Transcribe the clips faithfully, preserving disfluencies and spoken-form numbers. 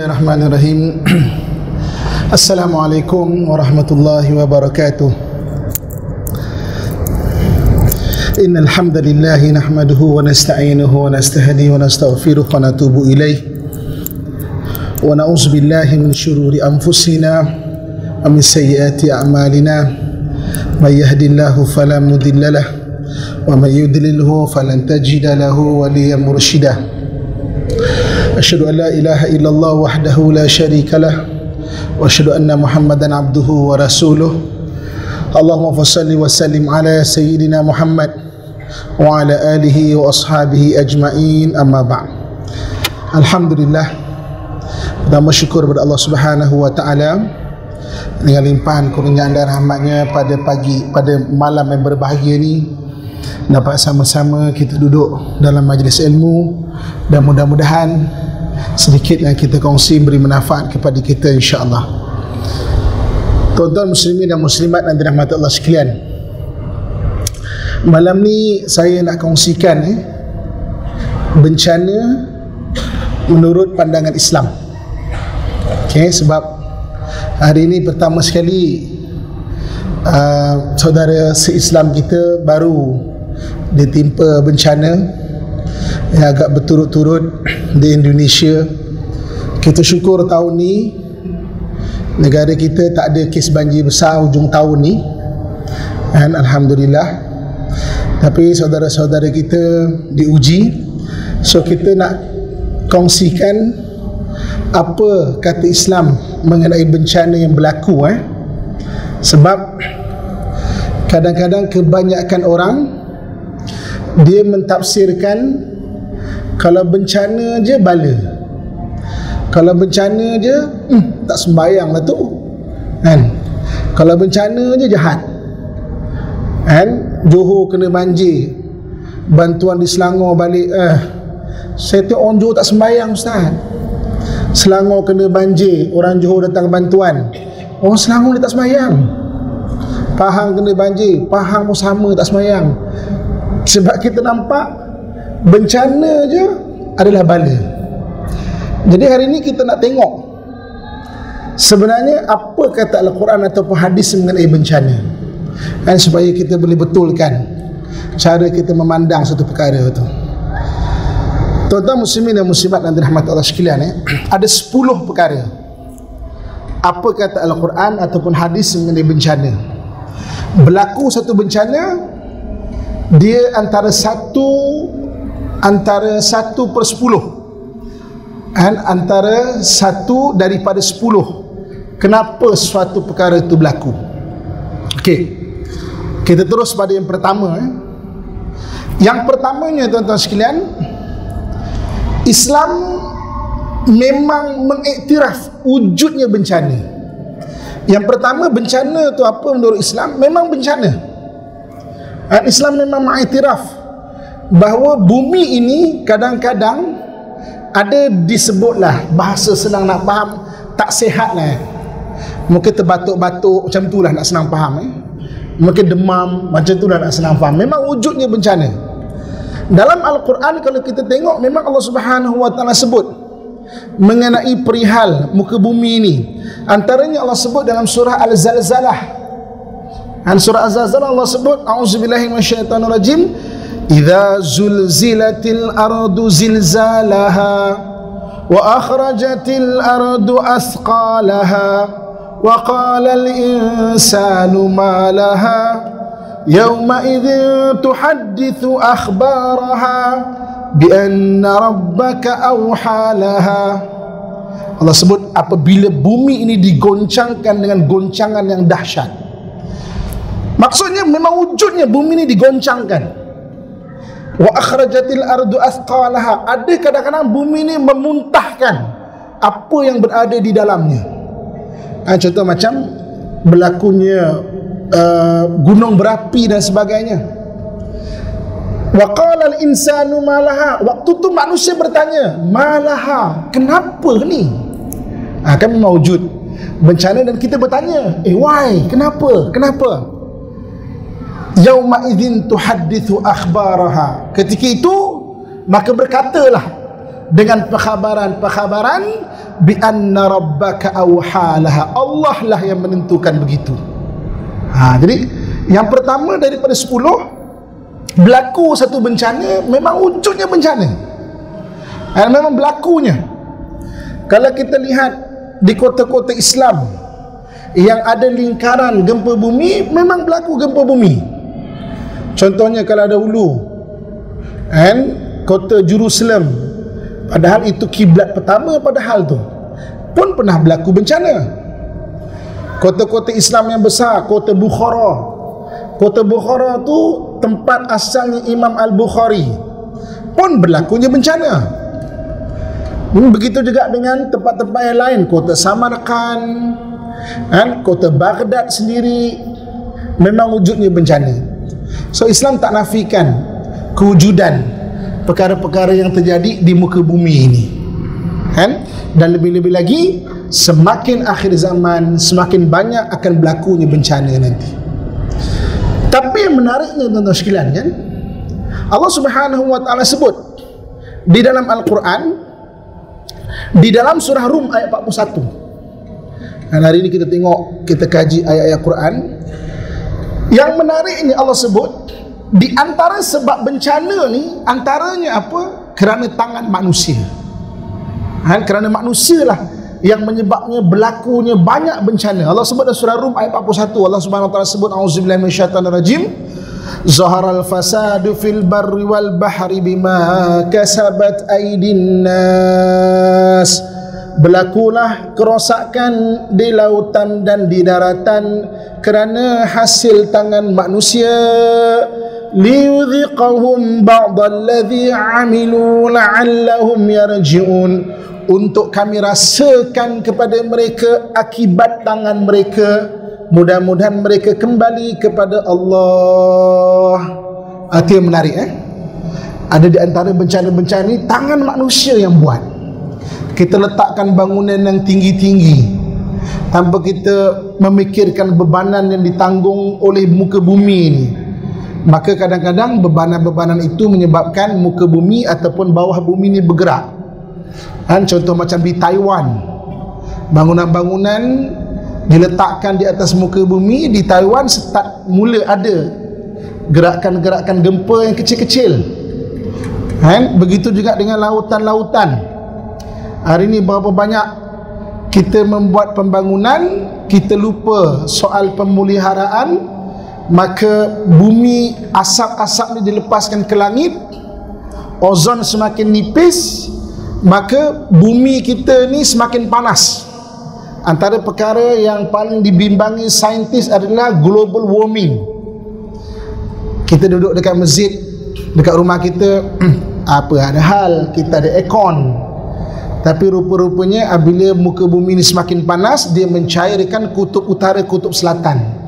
Bismillahirrahmanirrahim. Assalamualaikum warahmatullahi wabarakatuh. Innal hamdalillah nahmaduhu wa nasta'inuhu wa nastahdihi wa nastaghfiruhu wa natubu ilayh. Wa na'udzu billahi min shururi anfusina wa min sayyiati a'malina. May yahdihillahu fala mudilla lahu wa may yudlilhu falan tajida lahu waliyyan murshida. أشهد أن لا إله إلا الله وحده لا شريك له وأشهد أن محمدا عبده ورسوله اللهم صل وسلم على سيدنا محمد وعلى آله وأصحابه أجمعين أما بعد. الحمد لله, pertama syukur kepada Allah Subhanahu Wa Taala dengan limpahan kurniaan dan rahmatnya pada pagi pada malam yang berbahagia ini dapat sama-sama kita duduk dalam majlis ilmu dan mudah-mudahan sedikit yang kita kongsi beri manfaat kepada kita insya-Allah. Tuan-tuan muslimin dan muslimat yang dirahmati Allah sekalian, malam ni saya nak kongsikan eh, bencana menurut pandangan Islam. Okey, sebab hari ini pertama sekali uh, saudara se-Islam kita baru ditimpa bencana yang agak berturut-turut di Indonesia. Kita syukur tahun ni negara kita tak ada kes banjir besar hujung tahun ni, dan alhamdulillah. Tapi saudara-saudara kita diuji, so kita nak kongsikan apa kata Islam mengenai bencana yang berlaku eh? Sebab kadang-kadang kebanyakan orang dia mentafsirkan kalau bencana je bala, kalau bencana je hmm, tak sembayang lah tu kan, kalau bencana je jahat kan, Johor kena banjir, bantuan di Selangor balik eh, saya tengok orang Johor tak sembayang ustaz, Selangor kena banjir, orang Johor datang bantuan, orang Selangor dia tak sembayang. Pahang kena banjir, Pahang pun sama tak sembayang. Sebab kita nampak bencana je adalah bala. Jadi hari ini kita nak tengok sebenarnya apa kata Al-Quran ataupun hadis mengenai bencana, dan supaya kita boleh betulkan cara kita memandang satu perkara tu. Tuan-tuan muslimin dan muslimat yang dirahmati Allah sekalian eh, ada sepuluh perkara apa kata Al-Quran ataupun hadis mengenai bencana. Berlaku satu bencana, dia antara satu antara satu per sepuluh, dan antara satu daripada sepuluh kenapa suatu perkara itu berlaku. Okey, kita terus pada yang pertama eh. Yang pertamanya tuan-tuan sekalian, Islam memang mengiktiraf wujudnya bencana. Yang pertama, bencana tu apa menurut Islam? Memang bencana. Islam memang mengiktiraf bahawa bumi ini kadang-kadang ada disebutlah, bahasa senang nak faham, tak sihatlah. Mungkin terbatuk-batuk macam itulah nak senang faham eh. Mungkin demam macam itulah nak senang faham. Memang wujudnya bencana. Dalam Al-Quran kalau kita tengok, memang Allah Subhanahu Wa Taala sebut mengenai perihal muka bumi ini. Antaranya Allah sebut dalam surah Al-Zalzalah. Dan surah Az-Zalzalah Allah sebut, a'udzubillahi minasyaitanirrajim, idza zulzilatil ardu zilzalaha wa akhrajatil ardu asqalaha wa qala al insanu ma laha yawma idzin tuhaddithu akhbaraha bi anna rabbaka awha laha. Allah sebut apabila bumi ini digoncangkan dengan goncangan yang dahsyat. Maksudnya memang wujudnya bumi ini digoncangkan. Wa akhrajatil ardu asqalaha, ada kadang-kadang bumi ini memuntahkan apa yang berada di dalamnya. Ha, contoh macam berlakunya uh, gunung berapi dan sebagainya. Wa qala al insanu ma laha, waktu tu manusia bertanya, ma laha, kenapa ni? Ha, kan memang wujud bencana dan kita bertanya, eh why, kenapa, kenapa? Yauma idzin tuhaddithu akhbaraha, ketika itu maka berkatalah dengan perkhabaran-perkhabaran bi anna rabbaka awhalaha, Allah lah yang menentukan begitu. Ha, jadi yang pertama daripada sepuluh, berlaku satu bencana memang wujudnya bencana, dan memang berlakunya. Kalau kita lihat di kota-kota Islam yang ada lingkaran gempa bumi, memang berlaku gempa bumi. Contohnya kalau ada Hulu dan kota Jerusalem, padahal itu kiblat pertama, padahal tu pun pernah berlaku bencana. Kota-kota Islam yang besar, kota Bukhara. Kota Bukhara tu tempat asalnya Imam Al-Bukhari, pun berlakunya bencana. Begitu juga dengan tempat-tempat yang lain, kota Samarkand, dan kota Baghdad sendiri memang wujudnya bencana. So Islam tak nafikan kewujudan perkara-perkara yang terjadi di muka bumi ini, kan? Dan lebih-lebih lagi semakin akhir zaman semakin banyak akan berlakunya bencana nanti. Tapi yang menariknya tuan-tuan sekalian, kan, Allah Subhanahu wa taala sebut di dalam Al-Quran, di dalam surah Rum ayat empat puluh satu. Dan hari ini kita tengok, kita kaji ayat-ayat Quran. Yang menariknya Allah sebut di antara sebab bencana ni, antaranya apa? Kerana tangan manusia. Ha, kerana manusialah yang menyebabnya berlakunya banyak bencana. Allah sebut dalam surah Rum ayat empat puluh satu, Allah Subhanahu wa taala sebut, auzubillahi minasyaitanir rajim, zaharal fasadu fil barri wal bahri bima kasabat aydin nas. Berlakulah kerosakan di lautan dan di daratan kerana hasil tangan manusia. Liyudhiqahum ba'dallazi 'amilu la'allahum yarji'un. Untuk kami rasakan kepada mereka akibat tangan mereka, mudah-mudahan mereka kembali kepada Allah. Arti yang menarik, eh? Ada di antara bencana-bencana ini tangan manusia yang buat. Kita letakkan bangunan yang tinggi-tinggi tanpa kita memikirkan bebanan yang ditanggung oleh muka bumi ini. Maka kadang-kadang bebanan-bebanan itu menyebabkan muka bumi ataupun bawah bumi ini bergerak. Dan contoh macam di Taiwan, bangunan-bangunan diletakkan di atas muka bumi. Di Taiwan start mula ada gerakan-gerakan gempa yang kecil-kecil. Dan begitu juga dengan lautan-lautan. Hari ini berapa banyak kita membuat pembangunan, kita lupa soal pemuliharaan. Maka bumi, asap-asap ni dilepaskan ke langit, ozon semakin nipis, maka bumi kita ni semakin panas. Antara perkara yang paling dibimbangi saintis adalah global warming. Kita duduk dekat masjid, dekat rumah kita, apa ada hal, kita ada aircon. Tapi rupa-rupanya apabila muka bumi ni semakin panas, dia mencairkan kutub utara, kutub selatan.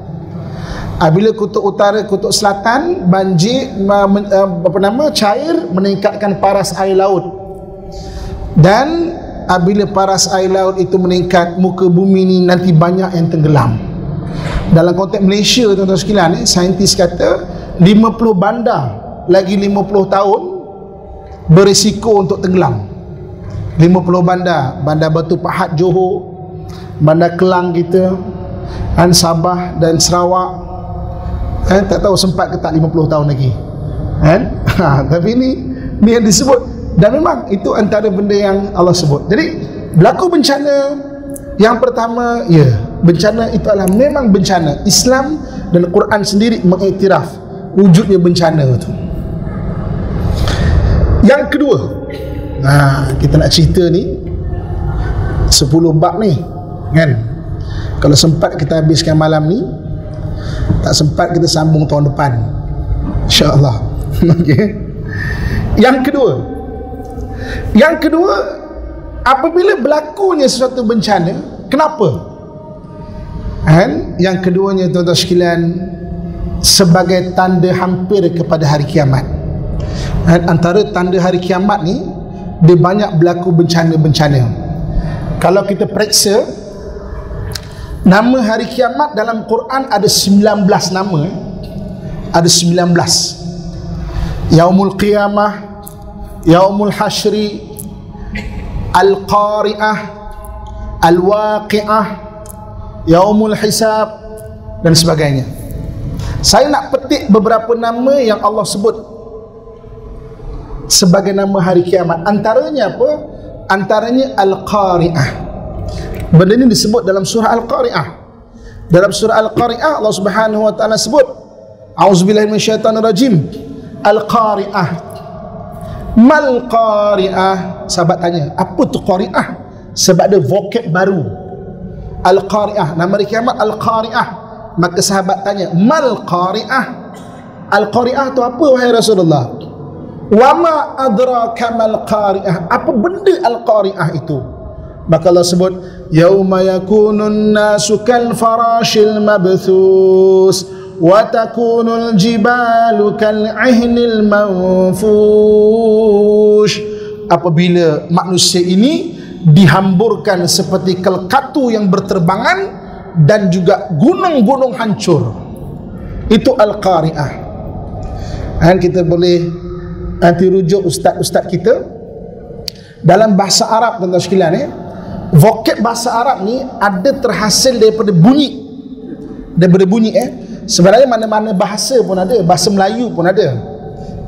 Bila kutub utara, kutub selatan banjir, apa nama, cair, meningkatkan paras air laut. Dan apabila paras air laut itu meningkat, muka bumi ini nanti banyak yang tenggelam. Dalam konteks Malaysia, tuan-tuan sekalian, eh, saintis kata lima puluh bandar lagi lima puluh tahun berisiko untuk tenggelam. lima puluh bandar, bandar Batu Pahat Johor, bandar Kelang kita, dan Sabah dan Sarawak. Eh, tak tahu sempat ke tak lima puluh tahun lagi, eh? Ha, tapi ini ni yang disebut. Dan memang itu antara benda yang Allah sebut. Jadi berlaku bencana. Yang pertama, ya, bencana itu adalah memang bencana. Islam dan Quran sendiri mengiktiraf wujudnya bencana tu. Yang kedua, nah, kita nak cerita ni sepuluh bab ni, kan? Kalau sempat kita habiskan malam ni, tak sempat kita sambung tahun depan, insya-Allah. Okey. Yang kedua. Yang kedua, apabila berlakunya sesuatu bencana, kenapa? Dan yang keduanya tuan-tuan sekalian, sebagai tanda hampir kepada hari kiamat. Dan antara tanda hari kiamat ni, dia banyak berlaku bencana-bencana. Kalau kita periksa nama hari kiamat dalam Quran, ada sembilan belas nama. Ada sembilan belas. Yaumul Qiyamah, Yaumul Hashri, Al-Qari'ah, Al-Waqi'ah, Yaumul Hisab dan sebagainya. Saya nak petik beberapa nama yang Allah sebut sebagai nama hari kiamat. Antaranya apa? Antaranya Al-Qari'ah. Benda ini disebut dalam surah Al-Qari'ah. Dalam surah Al-Qari'ah Allah Subhanahu Wa Taala sebut, A'udzubillahi minasyaitanir rajim. Al-Qari'ah. Mal Qari'ah? Sahabat tanya, apa tu Qari'ah? Sebab ada vocab baru. Al-Qari'ah, nama hari kiamat Al-Qari'ah. Maka sahabat tanya, Mal Qari'ah? Al-Qari'ah tu apa wahai Rasulullah? Wa ma adraka mal Qari'ah? Apa benda Al-Qari'ah itu? Maka Allah sebut, Yauma yakunun nasu kal farashil mabthus wa takunul jibalu kal'ihnil manfush. Apabila manusia ini dihamburkan seperti kelkatu yang berterbangan dan juga gunung-gunung hancur. Itu Al-Qari'ah. Dan kita boleh nanti rujuk ustaz-ustaz kita dalam bahasa Arab, tuan-tuan sekalian, eh? Vocab bahasa Arab ni ada terhasil daripada bunyi, daripada bunyi eh sebenarnya mana-mana bahasa pun ada, bahasa Melayu pun ada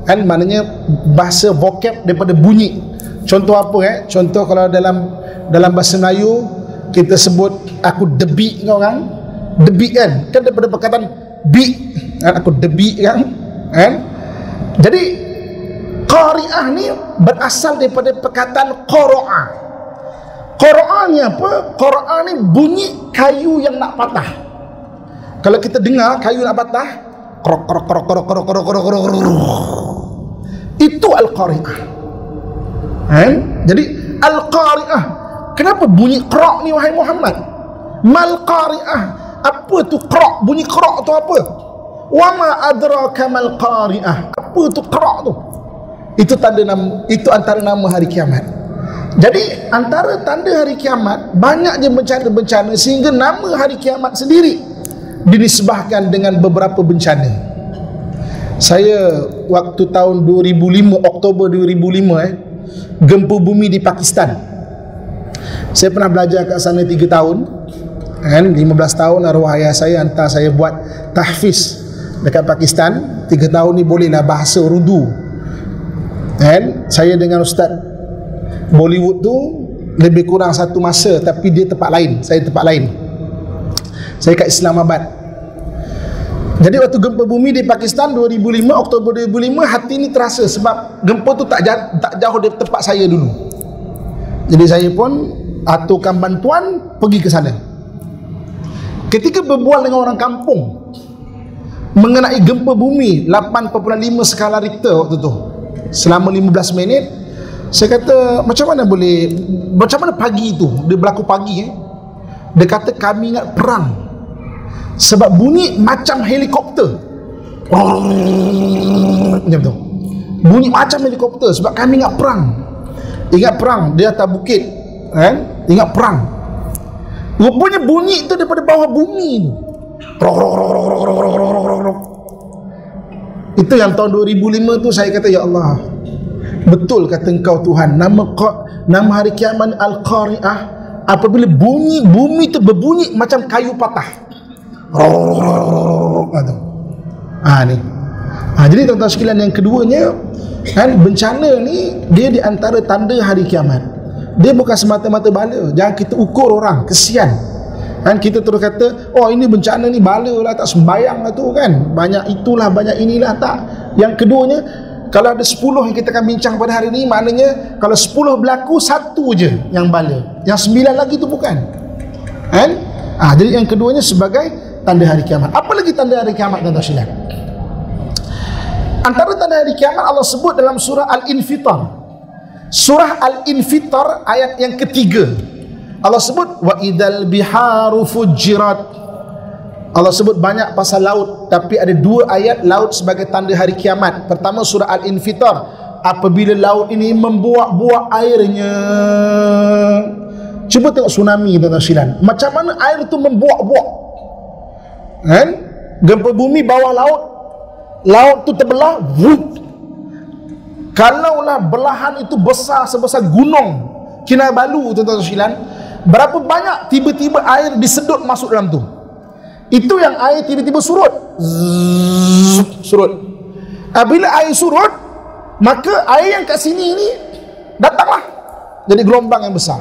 kan, maknanya bahasa vocab daripada bunyi. Contoh apa eh contoh kalau dalam dalam bahasa Melayu kita sebut aku debik kau kan, debik kan kan daripada perkataan bi kan, aku debik kan kan jadi qari'ah ni berasal daripada perkataan qara'a. Qara'a ni apa? Qara'a ni bunyi kayu yang nak patah. Kalau kita dengar kayu nak patah, krok krok krok krok krok krok krok krok krok, itu Al-Qari'ah. Eh? Jadi Al-Qari'ah. Kenapa bunyi krok ni wahai Muhammad? Mal Qari'ah? Apa tu krok? Bunyi krok tu apa? Wa ma adraka mal Qari'ah? Apa tu krok tu? Itu tanda nama, itu antara nama hari kiamat. Jadi antara tanda hari kiamat banyak je bencana-bencana sehingga nama hari kiamat sendiri dinisbahkan dengan beberapa bencana. Saya waktu tahun dua ribu lima, Oktober dua ribu lima eh, gempa bumi di Pakistan. Saya pernah belajar kat sana tiga tahun kan, lima belas tahun arwah ayah saya hantar saya buat tahfiz dekat Pakistan. tiga tahun ni bolehlah bahasa Urdu kan. Saya dengan Ustaz Bollywood tu lebih kurang satu masa, tapi dia tempat lain, saya tempat lain. Saya kat Islamabad. Jadi waktu gempa bumi di Pakistan dua ribu lima, Oktober dua ribu lima, hati ni terasa sebab gempa tu tak jauh, tak jauh dari tempat saya dulu. Jadi saya pun aturkan bantuan pergi ke sana. Ketika berbual dengan orang kampung mengenai gempa bumi lapan titik lima skala Richter waktu tu selama lima belas minit, saya kata macam mana boleh, macam mana pagi tu dia berlaku pagi eh? Dia kata kami ingat perang sebab bunyi macam helikopter. Macam tu. Bunyi macam helikopter sebab kami ingat perang. Ingat perang dia atas bukit kan? Ingat perang. Rupanya bunyi tu daripada bawah bumi tu. Itu yang tahun dua ribu lima tu saya kata ya Allah. Betul kata engkau Tuhan. Nama nama hari kiamat Al-Qari'ah. Apabila bunyi bumi tu berbunyi macam kayu patah. Ha ni. Ha, jadi tuan-tuan sekalian, yang keduanya kan, bencana ni dia di antara tanda hari kiamat. Dia bukan semata-mata bala. Jangan kita ukur orang, kesian. Kan kita terus kata, oh ini bencana ni bala lah, tak sembayang lah tu kan. Banyak itulah, banyak inilah, tak. Yang keduanya, kalau ada sepuluh yang kita akan bincang pada hari ini, maknanya kalau sepuluh berlaku, satu je yang bala, yang sembilan lagi tu bukan kan? Ha, jadi yang keduanya sebagai tanda hari kiamat. Apa lagi tanda hari kiamat, tuan-tuan sekalian? Antara tanda hari kiamat Allah sebut dalam surah Al-Infitar. Surah Al-Infitar ayat yang ketiga Allah sebut wa idal biharu fujirat. Allah sebut banyak pasal laut, tapi ada dua ayat laut sebagai tanda hari kiamat. Pertama surah Al-Infitar, apabila laut ini membuak-buak airnya. Cuba tengok tsunami, tuan-tuan sekalian, macam mana air tu membuak-buak kan? Gempa bumi bawah laut, laut tu terbelah. Wuh. Kalaulah belahan itu besar sebesar gunung, Kinabalu, tuan-tuan sekalian, berapa banyak tiba-tiba air disedut masuk dalam tu. Itu yang air tiba-tiba surut. Zzz, surut. Bila air surut, maka air yang kat sini ni datanglah jadi gelombang yang besar.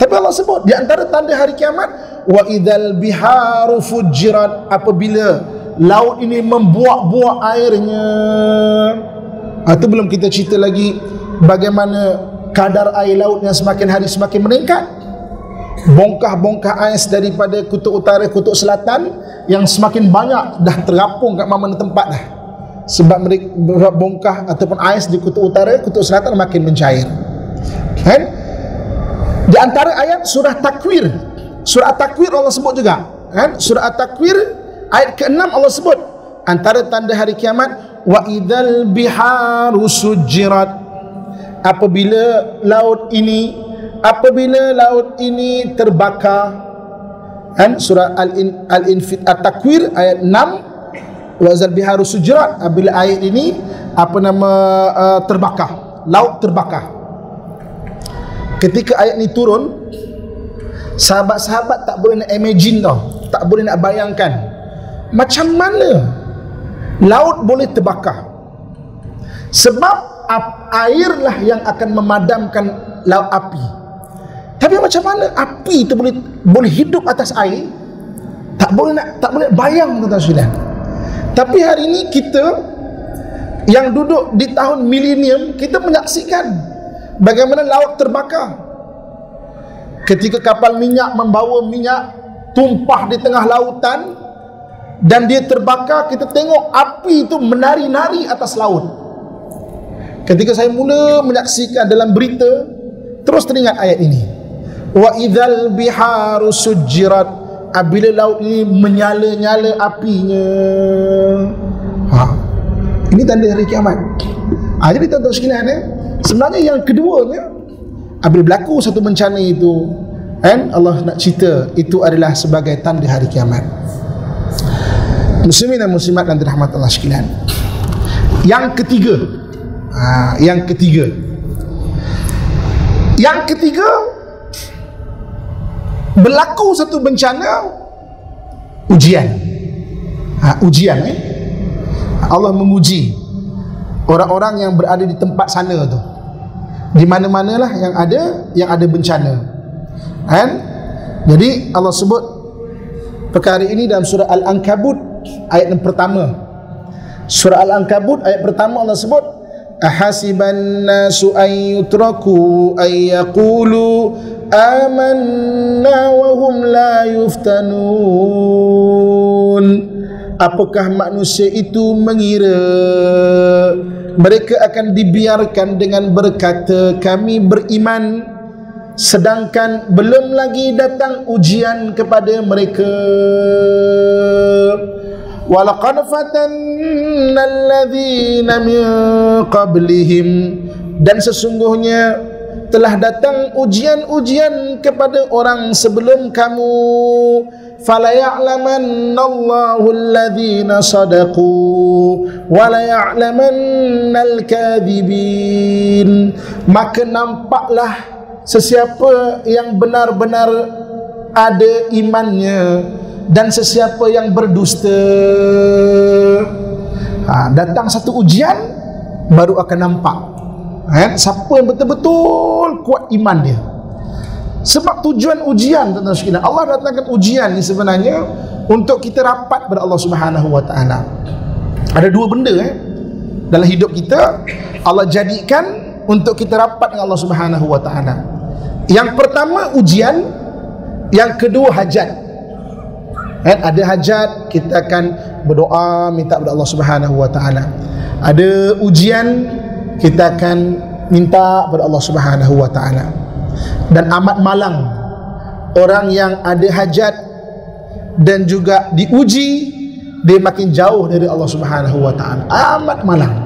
Tapi Allah sebut di antara tanda hari kiamat, wa idzal biharu fujirat, apabila laut ini membuak-buak airnya. Ha, itu belum kita cerita lagi bagaimana kadar air laut yang semakin hari semakin meningkat, bongkah-bongkah ais daripada kutub utara, kutub selatan yang semakin banyak dah terapung kat mana-mana tempat dah, sebab mereka bongkah ataupun ais di kutub utara, kutub selatan makin mencair, kan? Di antara ayat surah Takwir, surah Takwir Allah sebut juga, kan? Surah Takwir ayat ke enam Allah sebut antara tanda hari kiamat, wa idzal biharu sujirat, apabila laut ini apabila laut ini terbakar. Kan surah Al-Infitar At-Takwir ayat enam, wa zal biharu sujirat, apabila air ini apa nama uh, terbakar, laut terbakar. Ketika ayat ni turun, sahabat-sahabat tak boleh nak imagine tau, tak boleh nak bayangkan macam mana laut boleh terbakar. Sebab airlah yang akan memadamkan laut api. Tapi macam mana api itu boleh boleh hidup atas air? Tak boleh nak, tak boleh bayang, tuan-tuan sekalian. Tapi hari ini kita yang duduk di tahun milenium, kita menyaksikan bagaimana laut terbakar. Ketika kapal minyak membawa minyak tumpah di tengah lautan dan dia terbakar, kita tengok api itu menari-nari atas laut. Ketika saya mula menyaksikan dalam berita, terus teringat ayat ini, wa idzal biharu sujirat, apabila laut ini menyala-nyala apinya. Ha, ini tanda hari kiamat. Ha, jadi tuan-tuan sekalian, eh, sebenarnya yang keduanya, apabila berlaku satu bencana itu, kan, Allah nak cerita itu adalah sebagai tanda hari kiamat. Muslimin dan muslimat dan rahmat Allah sekalian, yang ketiga, Ha, yang ketiga yang ketiga berlaku satu bencana, ujian. Ha, ujian, eh? Allah menguji orang-orang yang berada di tempat sana tu, di mana-mana lah yang ada yang ada bencana, kan? Jadi Allah sebut perkara ini dalam surah Al-Ankabut ayat yang pertama. Surah Al-Ankabut ayat pertama Allah sebut, ahasiban nasu ay yutraku ay yaqulu amanna wa hum la yuftanun, apakah manusia itu mengira mereka akan dibiarkan dengan berkata kami beriman, sedangkan belum lagi datang ujian kepada mereka. وَلَقَدْ فَتَنَّا الَّذِينَ مِنْ قَبْلِهِمْ, dan sesungguhnya telah datang ujian-ujian kepada orang sebelum kamu. فَلَيَعْلَمَنَّ اللَّهُ الَّذِينَ صَدَقُوا وَلَيَعْلَمَنَّ الْكَاذِبِينَ, maka nampaklah sesiapa yang benar-benar ada imannya dan sesiapa yang berdusta. Ha, datang satu ujian baru akan nampak, eh, siapa yang betul-betul kuat iman dia. Sebab tujuan ujian, tuan-tuan sekalian, Allah datangkan ujian ni sebenarnya untuk kita rapat kepada Allah Subhanahu Wa Taala. Ada dua benda, eh, dalam hidup kita Allah jadikan untuk kita rapat dengan Allah Subhanahu Wa Taala. Yang pertama ujian, yang kedua hajat. Kan, ada hajat kita akan berdoa minta kepada Allah Subhanahu Wa Taala. Ada ujian kita akan minta kepada Allah Subhanahu Wa Taala. Dan amat malang orang yang ada hajat dan juga diuji, dia makin jauh dari Allah Subhanahu Wa Taala. Amat malang.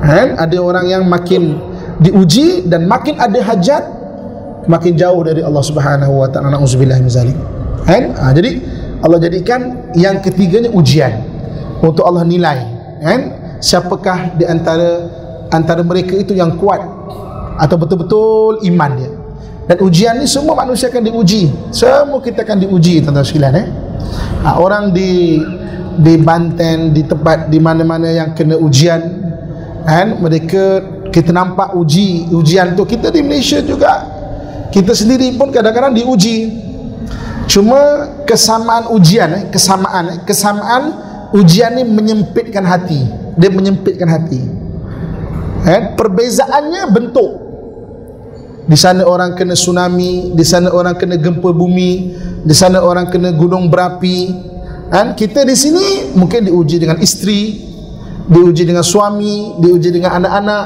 Kan, ada orang yang makin diuji dan makin ada hajat, makin jauh dari Allah Subhanahu Wa Taala. Nauzubillah min zalik. Kan? Ha, jadi Allah jadikan yang ketiganya ujian untuk Allah nilai, kan? Siapakah di antara antara mereka itu yang kuat atau betul-betul iman dia. Dan ujian ni semua manusia akan diuji, semua kita akan diuji, tuan-tuan sekalian, eh? Ha, orang di di Banten, di tempat di mana-mana yang kena ujian, kan, mereka kita nampak uji ujian tu. Kita di Malaysia juga, kita sendiri pun kadang-kadang diuji. Cuma kesamaan ujian, eh? kesamaan eh? kesamaan ujian ni menyempitkan hati, dia menyempitkan hati. Eh? Perbezaannya bentuk. Di sana orang kena tsunami, di sana orang kena gempa bumi, di sana orang kena gunung berapi. Dan kita di sini mungkin diuji dengan isteri, diuji dengan suami, diuji dengan anak-anak.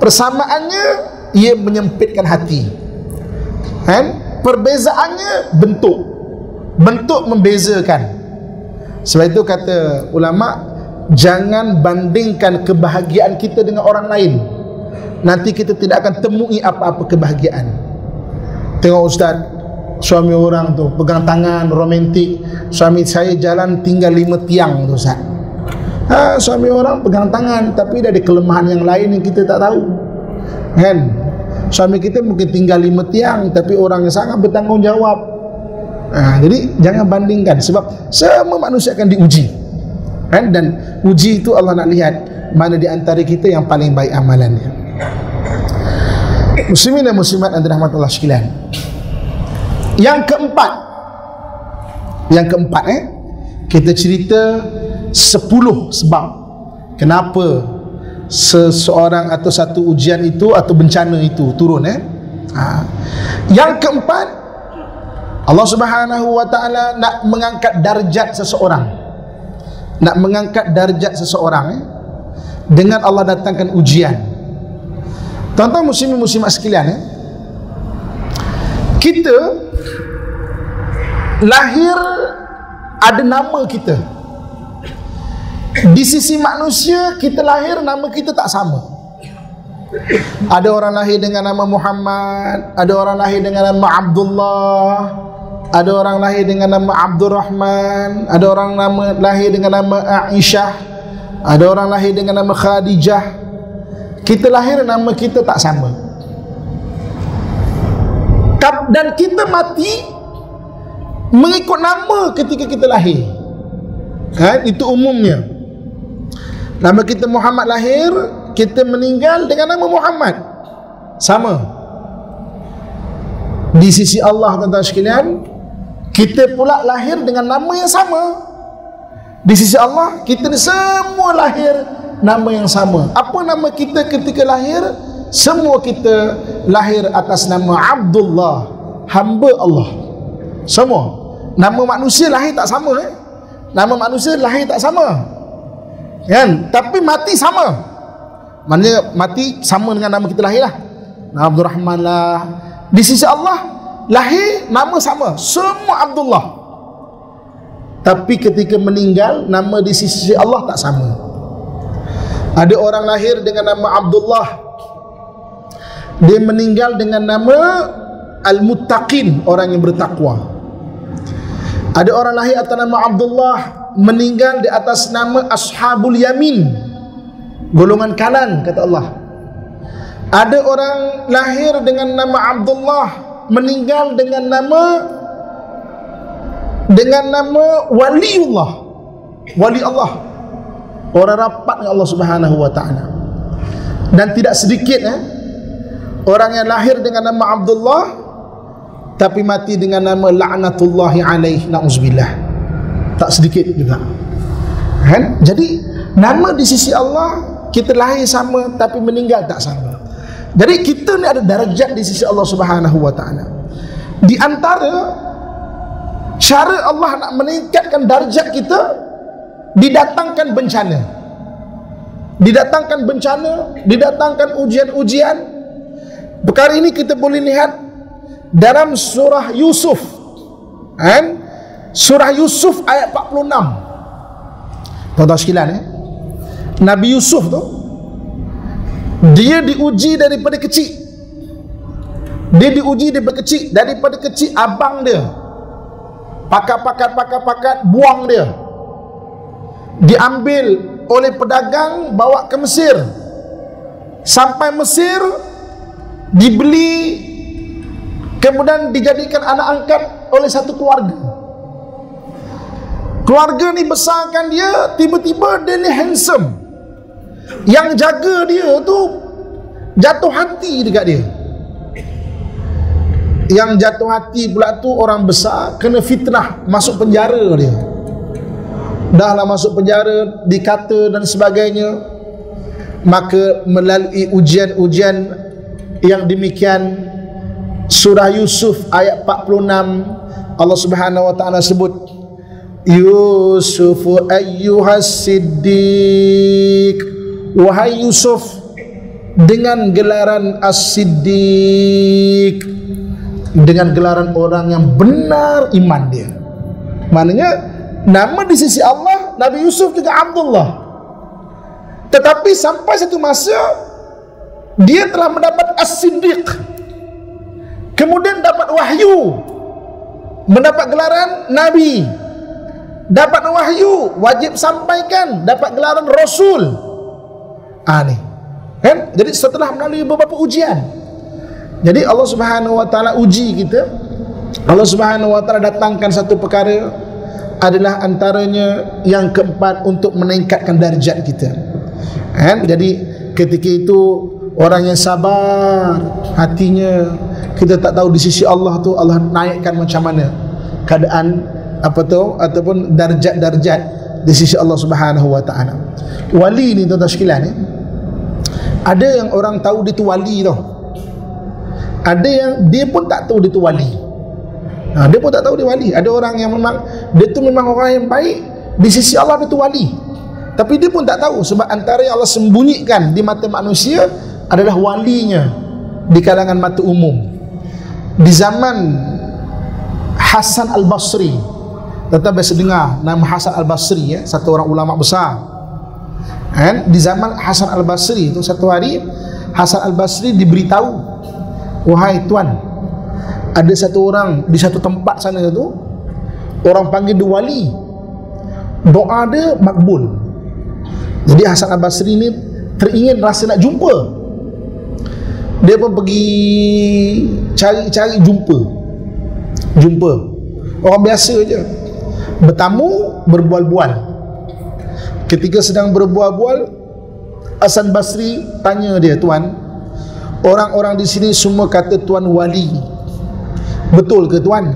Persamaannya, ia menyempitkan hati. Dan perbezaannya bentuk. Bentuk membezakan. Sebab itu kata ulama, jangan bandingkan kebahagiaan kita dengan orang lain. Nanti kita tidak akan temui apa-apa kebahagiaan. Tengok ustaz, suami orang tu pegang tangan, romantik. Suami saya jalan tinggal lima tiang tu, ustaz. Ha, suami orang pegang tangan, tapi ada kelemahan yang lain yang kita tak tahu, kan? Suami kita mungkin tinggal lima tiang, tapi orang yang sangat bertanggungjawab. Ha, jadi jangan bandingkan, sebab semua manusia akan diuji, kan? Dan uji itu Allah nak lihat mana di antara kita yang paling baik amalannya. Muslimin dan muslimat yang dirahmati Allah sekalian, yang keempat, yang keempat eh kita cerita sepuluh sebab kenapa seseorang atau satu ujian itu atau bencana itu turun. eh ha. Yang keempat, Allah Subhanahu Wa Taala nak mengangkat darjat seseorang, nak mengangkat darjat seseorang eh dengan Allah datangkan ujian. Tuan-tuan muslimin-muslimat sekalian, eh? Kita lahir ada nama kita. Di sisi manusia, kita lahir nama kita tak sama. Ada orang lahir dengan nama Muhammad, ada orang lahir dengan nama Abdullah, ada orang lahir dengan nama Abdul Rahman, ada orang nama lahir dengan nama Aisyah, ada orang lahir dengan nama Khadijah. Kita lahir nama kita tak sama. Dan kita mati mengikut nama ketika kita lahir, ha? Itu umumnya. Nama kita Muhammad lahir, kita meninggal dengan nama Muhammad. Sama. Di sisi Allah, tuan-tuan sekalian, kita pula lahir dengan nama yang sama. Di sisi Allah, kita semua lahir nama yang sama. Apa nama kita ketika lahir? Semua kita lahir atas nama Abdullah, hamba Allah. Semua. Nama manusia lahir tak sama, eh? Nama manusia lahir tak sama, kan? Tapi mati sama. Maksudnya mati sama dengan nama kita lahir lah. Nama Abdul Rahman lah. Di sisi Allah, lahir nama sama, semua Abdullah. Tapi ketika meninggal, nama di sisi Allah tak sama. Ada orang lahir dengan nama Abdullah, dia meninggal dengan nama Al-Muttaqin, orang yang bertakwa. Ada orang lahir atas nama Abdullah, meninggal di atas nama Ashabul Yamin, golongan kanan, kata Allah. Ada orang lahir dengan nama Abdullah, meninggal dengan nama dengan nama Waliullah, Wali Allah, orang rapat dengan Allah Subhanahu Wa Taala. Dan tidak sedikit eh orang yang lahir dengan nama Abdullah tapi mati dengan nama la'natullahi alaihi, na'uzubillah. Tak sedikit juga, kan? Jadi nama di sisi Allah, kita lahir sama tapi meninggal tak sama. Jadi kita ni ada darjat di sisi Allah Subhanahu Wa Taala. Di antara cara Allah nak meningkatkan darjat kita, didatangkan bencana, didatangkan bencana, didatangkan ujian-ujian. Perkara ini kita boleh lihat dalam surah Yusuf, kan? Surah Yusuf ayat empat puluh enam. Tuan-tuan sekalian, eh? Nabi Yusuf tu, dia diuji daripada kecil. Dia diuji daripada kecil, daripada kecil abang dia pakat-pakat-pakat-pakat buang dia, diambil oleh pedagang bawa ke Mesir. Sampai Mesir, dibeli, kemudian dijadikan anak angkat oleh satu keluarga. Keluarga ni besarkan dia, tiba-tiba dia ni handsome. Yang jaga dia tu jatuh hati dekat dia. Yang jatuh hati pula tu orang besar, kena fitnah, masuk penjara dia. Dahlah masuk penjara, dikata dan sebagainya. Maka melalui ujian-ujian yang demikian, surah Yusuf ayat empat puluh enam Allah Subhanahu wa taala sebut, Yusuf ayyuhas siddiq, wahai Yusuf dengan gelaran as-siddiq, dengan gelaran orang yang benar iman dia. Maknanya nama di sisi Allah Nabi Yusuf juga Abdullah, tetapi sampai satu masa dia telah mendapat as-siddiq, kemudian dapat wahyu, mendapat gelaran Nabi, dapat wahyu, wajib sampaikan, dapat gelaran Rasul. Ah ni kan, jadi setelah melalui beberapa ujian. Jadi Allah Subhanahu wa taala uji kita. Allah Subhanahu wa taala datangkan satu perkara, adalah antaranya yang keempat untuk meningkatkan darjat kita. Kan? Jadi ketika itu orang yang sabar hatinya, kita tak tahu di sisi Allah tu Allah naikkan macam mana keadaan apa tu ataupun darjat-darjat di sisi Allah Subhanahu wa taala. Wali ni tuan-tuan sekalian ni, ada yang orang tahu dia tu wali tau. Ada yang dia pun tak tahu dia tu wali. Ha, dia pun tak tahu dia wali. Ada orang yang memang dia tu memang orang yang baik di sisi Allah, dia tu wali, tapi dia pun tak tahu. Sebab antara yang Allah sembunyikan di mata manusia adalah walinya di kalangan mata umum. Di zaman Hasan Al-Basri, tuan-tuan biasa dengar nama Hasan Al-Basri ya, satu orang ulama besar kan? Di zaman Hasan Al-Basri itu, satu hari Hasan Al-Basri diberitahu, wahai tuan, ada satu orang di satu tempat sana tu, orang panggil dia wali, doa dia makbul. Jadi Hasan Al-Basri ni teringin rasa nak jumpa. Dia pun pergi cari-cari jumpa. Jumpa orang biasa je, bertamu, berbual-bual. Ketika sedang berbual-bual, Hasan Basri tanya dia, tuan, orang-orang di sini semua kata tuan wali, betul ke tuan?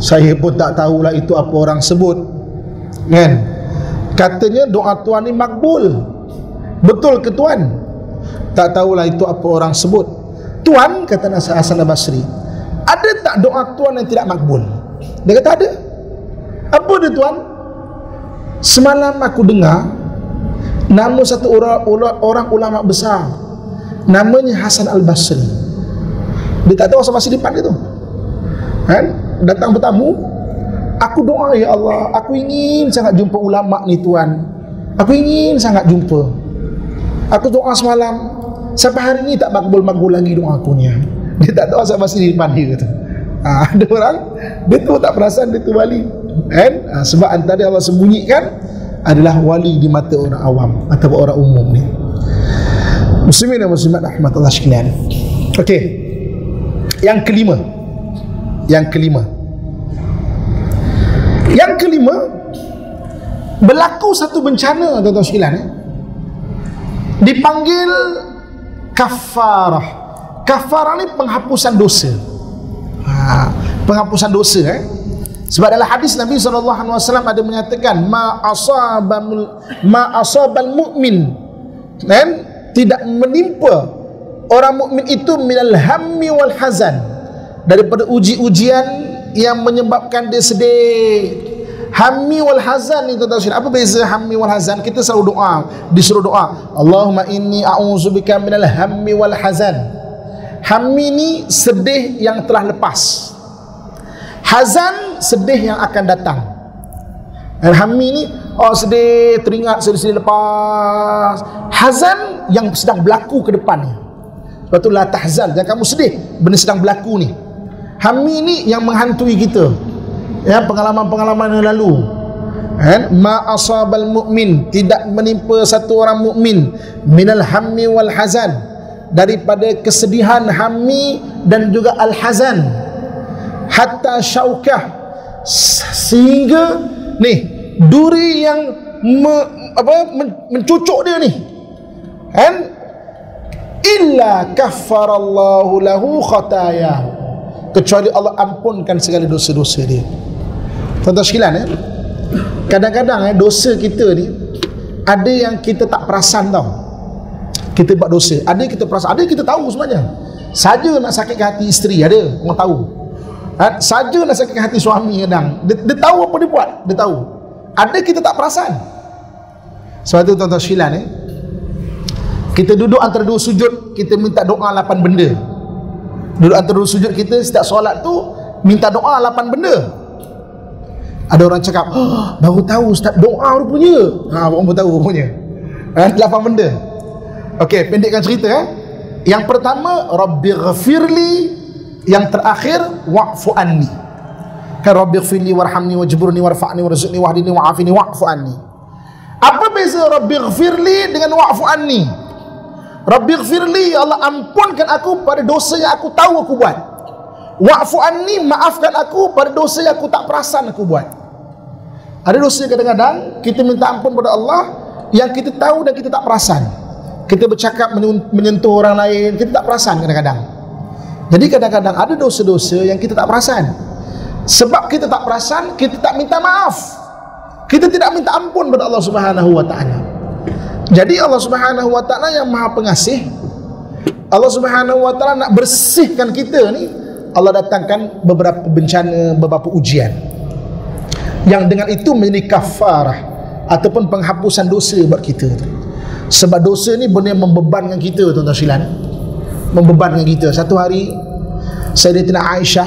Saya pun tak tahulah itu apa orang sebut kan? Katanya doa tuan ni makbul, betul ke tuan? Tak tahulah itu apa orang sebut. Tuan, kata Hasan Al-Basri, ada tak doa tuan yang tidak makbul? Dia kata ada. Apa dia tuan? Semalam aku dengar nama satu orang, orang ulama besar, namanya Hasan Al-Basri. Dia tak tahu apa selipan dia tu kan? Datang bertamu, aku doa, ya Allah, aku ingin sangat jumpa ulama ni tuan, aku ingin sangat jumpa. Aku doa semalam sampai hari ni tak makbul-makbul lagi doa aku ni. Dia tak tahu apa selipan dia tu. Ha, ada orang dia tu tak perasan dia tu wali kan? Ha, sebab antara Allah sembunyikan adalah wali di mata orang awam atau orang umum ni. Muslimin dan muslimat rahmatullah sekalian. Okey. Yang kelima. Yang kelima. Yang kelima, berlaku satu bencana tuan-tuan sekalian eh? Dipanggil kafarah. Kafarah ni penghapusan dosa. Ha, penghapusan dosa eh. Sebab dalam hadis Nabi sallallahu alaihi wasallam ada menyatakan, ma asabal ma asabal mu'min kan, tidak menimpa orang mukmin itu minal hammi wal hazan, daripada uji-ujian yang menyebabkan dia sedih. Hammi wal hazan ni tuan-tuan, apa beza hammi wal hazan? Kita selalu doa, disuruh doa, Allahumma inni a'udzubika minal hammi wal hazan. Hammi ni sedih yang telah lepas, hazan sedih yang akan datang. Dan hammi ni, oh sedih, teringat, sedih-sedih lepas. Hazan yang sedang berlaku ke depan ni. Sebab tu la tahzan, jangan kamu sedih, benda sedang berlaku ni. Hammi ni yang menghantui kita ya, pengalaman-pengalaman yang lalu kan? Ma asabal mu'min, tidak menimpa satu orang mukmin minal hammi wal hazan daripada kesedihan hami dan juga al-hazan, hatta syaukah, sehingga ni duri yang me, apa, mencucuk dia ni kan, illa kaffarallahu lahu khatayahu, kecuali Allah ampunkan segala dosa-dosa dia. Tuan-tuan sekalian, eh? kadang-kadang eh, dosa kita ni ada yang kita tak perasan tau. Kita buat dosa, ada yang kita perasan, ada yang kita tahu sebenarnya. Saja nak sakit hati isteri, ada orang tahu. Ha? Saja nak sakit hati suami kadang. Dia, dia tahu apa dia buat, dia tahu. Ada kita tak perasan. Sebab tu tuan-tuan sekalian, eh? kita duduk antara dua sujud, kita minta doa lapan benda. Duduk antara dua sujud kita, setiap solat tu minta doa lapan benda. Ada orang cakap, oh, baru tahu ustaz doa rupanya. Ha, orang baru tahu rupanya. Ha, lapan benda. Okey, pendekkan cerita eh. Yang pertama, Rabbighfirli, yang terakhir wa'fu anni. Kan Rabbighfirli warhamni wajburni warfa'ni warzuqni wahdini wa'afini wa'fu anni. Apa beza Rabbighfirli dengan wa'fu anni? Rabbighfirli, ya Allah ampunkan aku pada dosa yang aku tahu aku buat. Wa'fu anni, maafkan aku pada dosa yang aku tak perasan aku buat. Ada dosa kadang-kadang kita minta ampun pada Allah yang kita tahu dan kita tak perasan. Kita bercakap menyentuh orang lain, kita tak perasan kadang-kadang. Jadi kadang-kadang ada dosa-dosa yang kita tak perasan. Sebab kita tak perasan, kita tak minta maaf, kita tidak minta ampun pada Allah Subhanahu Wa Taala. Jadi Allah Subhanahu Wa Taala yang Maha Pengasih, Allah Subhanahu Wa Taala nak bersihkan kita ni, Allah datangkan beberapa bencana, beberapa ujian, yang dengan itu menjadi kafarah ataupun penghapusan dosa buat kita. Sebab dosa ni benda yang membebankan kita, tuan-tuan sekalian, membebankan kita. Satu hari Sayyidatina Aisyah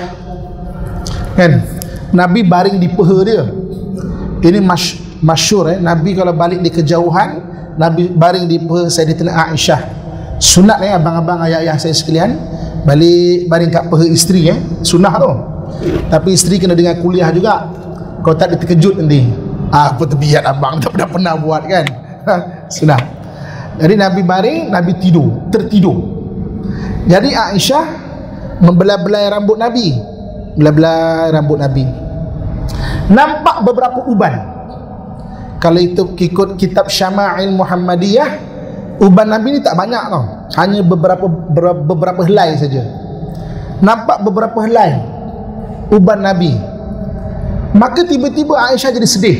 kan, Nabi baring di peha dia. Ini masy- masyhur eh, Nabi kalau balik di kejauhan, Nabi baring di peha Sayyidatina Aisyah. Sunat eh abang-abang, ayah-ayah saya sekalian, balik baring kat peha isteri eh, sunah tu. Tapi isteri kena dengar kuliah juga, kalau tak dia terkejut nanti. Ah, apa terbiat abang tak pernah pernah buat kan. Sunah. Jadi Nabi baring, Nabi tidur, tertidur. Jadi Aisyah membelah-belai rambut Nabi, belah-belai rambut Nabi. Nampak beberapa uban. Kalau itu ikut kitab Syama'il Muhammadiyah, uban Nabi ni tak banyak tau, hanya beberapa beberapa helai saja. Nampak beberapa helai uban Nabi. Maka tiba-tiba Aisyah jadi sedih,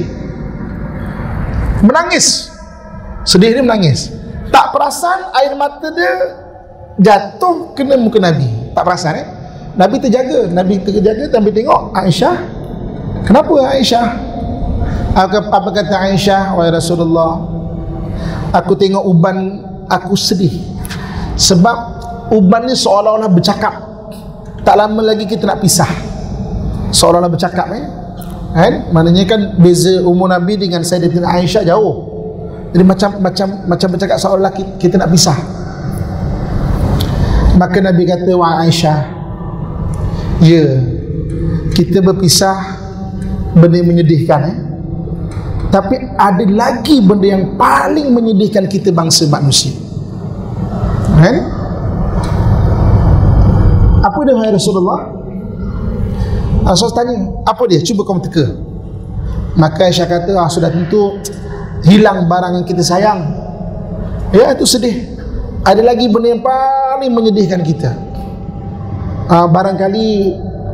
menangis. Sedih dia menangis. Tak perasan air mata dia jatuh kena muka Nabi. Tak perasan eh. Nabi terjaga, Nabi terjaga, Nabi tengok Aisyah. Kenapa Aisyah? Apa kata Aisyah? Wahai Rasulullah, aku tengok uban aku sedih. Sebab uban ni seolah-olah bercakap. Tak lama lagi kita nak pisah. Seolah-olah bercakap eh. Kan? Maknanya kan beza umur Nabi dengan Sayyidatina Aisyah jauh. Jadi macam macam macam bercakap seolah-olah kita, kita nak pisah. Maka Nabi kata, wahai Aisyah, ya, kita berpisah benda menyedihkan eh. Tapi ada lagi benda yang paling menyedihkan kita bangsa manusia. Kan? Apa dia wahai Rasulullah? Rasul tanya, apa dia? Cuba kau teka. Maka Aisyah kata, ah, sudah tentu hilang barang yang kita sayang. Ya, itu sedih. Ada lagi benda yang paling menyedihkan kita. Ah, barangkali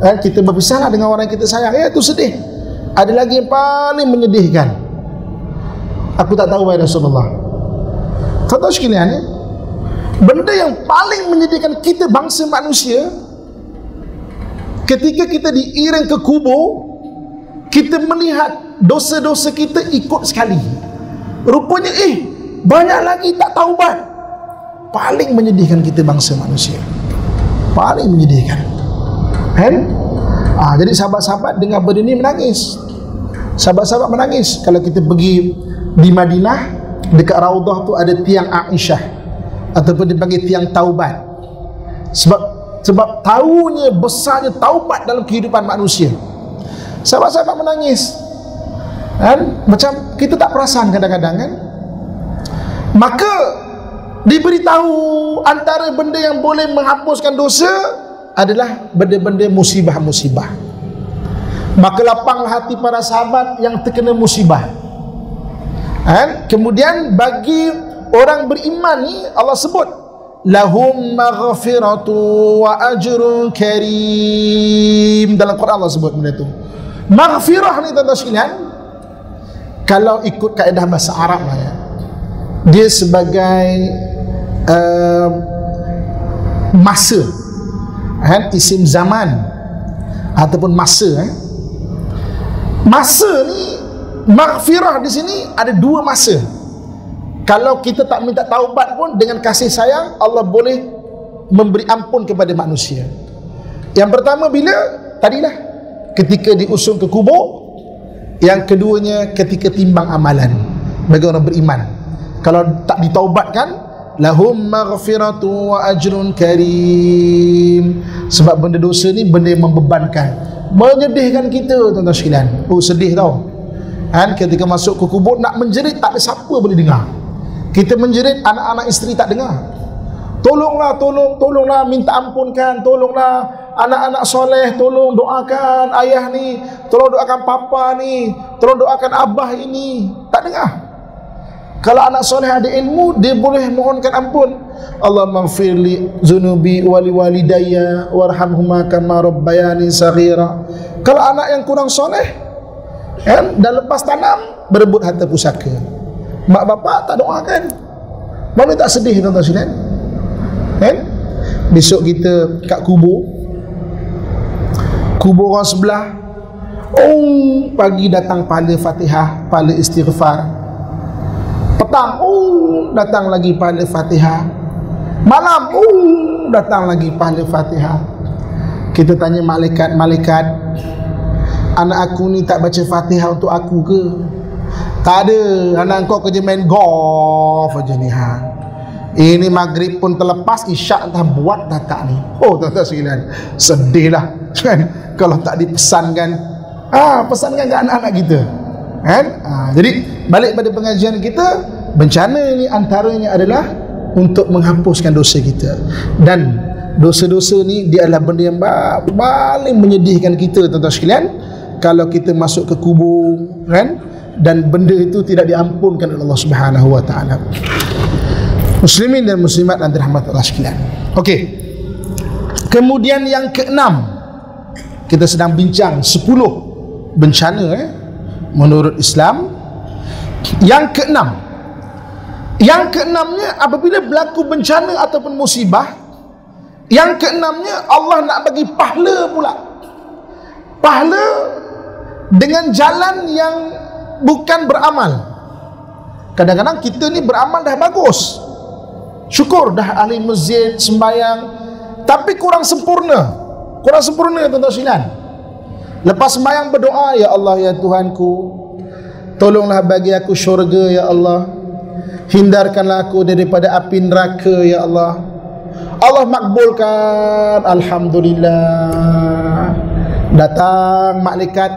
eh, kita berpisah dengan orang yang kita sayang. Ya, itu sedih. Ada lagi yang paling menyedihkan. Aku tak tahu wahai Rasulullah. Kau tahu sekalian ya? Benda yang paling menyedihkan kita bangsa manusia, ketika kita diiring ke kubur, kita melihat dosa-dosa kita ikut sekali. Rupanya eh banyak lagi tak taubat. Paling menyedihkan kita bangsa manusia, paling menyedihkan. Kan? Ah, jadi sahabat-sahabat dengar benda ni menangis. Sahabat-sahabat menangis. Kalau kita pergi di Madinah, dekat Raudah tu ada tiang Aisyah ataupun dipanggil tiang taubat. Sebab sebab tahunya besarnya taubat dalam kehidupan manusia. Sahabat-sahabat menangis. Kan? Macam kita tak perasan kadang-kadang kan? Maka diberitahu antara benda yang boleh menghapuskan dosa adalah benda-benda musibah-musibah. Maka lapanglah hati para sahabat yang terkena musibah. Ha? Kemudian bagi orang beriman ni Allah sebut lahum maghfiratu wa ajrun karim. Dalam Quran Allah sebut benda tu. Maghfirah ni tuan-tuan sekalian, kalau ikut kaedah bahasa Arab lah ya, dia sebagai uh, masa, kan? Isim zaman ataupun masa. eh? Masa ni maghfirah di sini ada dua masa. Kalau kita tak minta taubat pun, dengan kasih sayang Allah boleh memberi ampun kepada manusia. Yang pertama bila? Tadilah, ketika diusung ke kubur. Yang keduanya ketika timbang amalan bagi orang beriman. Kalau tak ditaubatkan, lahum maghfiratu wa ajrun karim. Sebab benda dosa ni benda yang membebankan, menyedihkan kita tuan-tuan sekalian. Oh sedih tau. Kan ketika masuk ke kubur nak menjerit tak ada siapa boleh dengar. Kita menjerit anak-anak isteri tak dengar. Tolonglah, tolong, tolonglah minta ampunkan, tolonglah anak-anak soleh, tolong doakan ayah ni, tolong doakan papa ni, tolong doakan abah ini. Tak dengar. Kalau anak soleh ada ilmu, dia boleh mohonkan ampun. Allah maghfirli zunubi wali walidayya warhamhuma kama rabbayani saghira. Kalau anak yang kurang soleh, kan, dah lepas tanam berebut harta pusaka, mak bapak tak doakan, mana tak sedih tuan-tuan sekalian, kan? Besok kita kat kubur kubur orang sebelah, oh pagi datang pahala Fatihah, pahala istighfar. Petang oh datang lagi pahala Fatihah. Malam oh datang lagi pahala Fatihah. Kita tanya malaikat-malaikat, anak aku ni tak baca Fatihah untuk aku ke? Tak ada. Anak kau kerja main golf aja ni ha. Ini maghrib pun terlepas, isyak dah buat dah tak ni. Oh tuan-tuan sekalian, sedih lah kan? Kalau tak dipesankan, ah, pesankan ke anak-anak kita, kan? Ah, jadi balik pada pengajian kita, bencana ni antaranya adalah untuk menghapuskan dosa kita. Dan dosa-dosa ni dia adalah benda yang paling menyedihkan kita tuan-tuan sekalian. Kalau kita masuk ke kubur, kan, dan benda itu tidak diampunkan oleh Allah Subhanahu Wa Taala. Muslimin dan muslimat yang dirahmati Allah sekalian. Okey. Kemudian yang keenam, kita sedang bincang sepuluh bencana eh, menurut Islam. Yang keenam, yang keenamnya apabila berlaku bencana ataupun musibah, yang keenamnya Allah nak bagi pahala pula. Pahala dengan jalan yang bukan beramal. Kadang-kadang kita ni beramal dah bagus, syukur dah ahli masjid, sembahyang, tapi kurang sempurna. Kurang sempurna tuan-tuan sekalian. Lepas sembahyang berdoa, ya Allah ya Tuhanku, tolonglah bagi aku syurga ya Allah, hindarkanlah aku daripada api neraka ya Allah. Allah makbulkan, alhamdulillah. Datang malaikat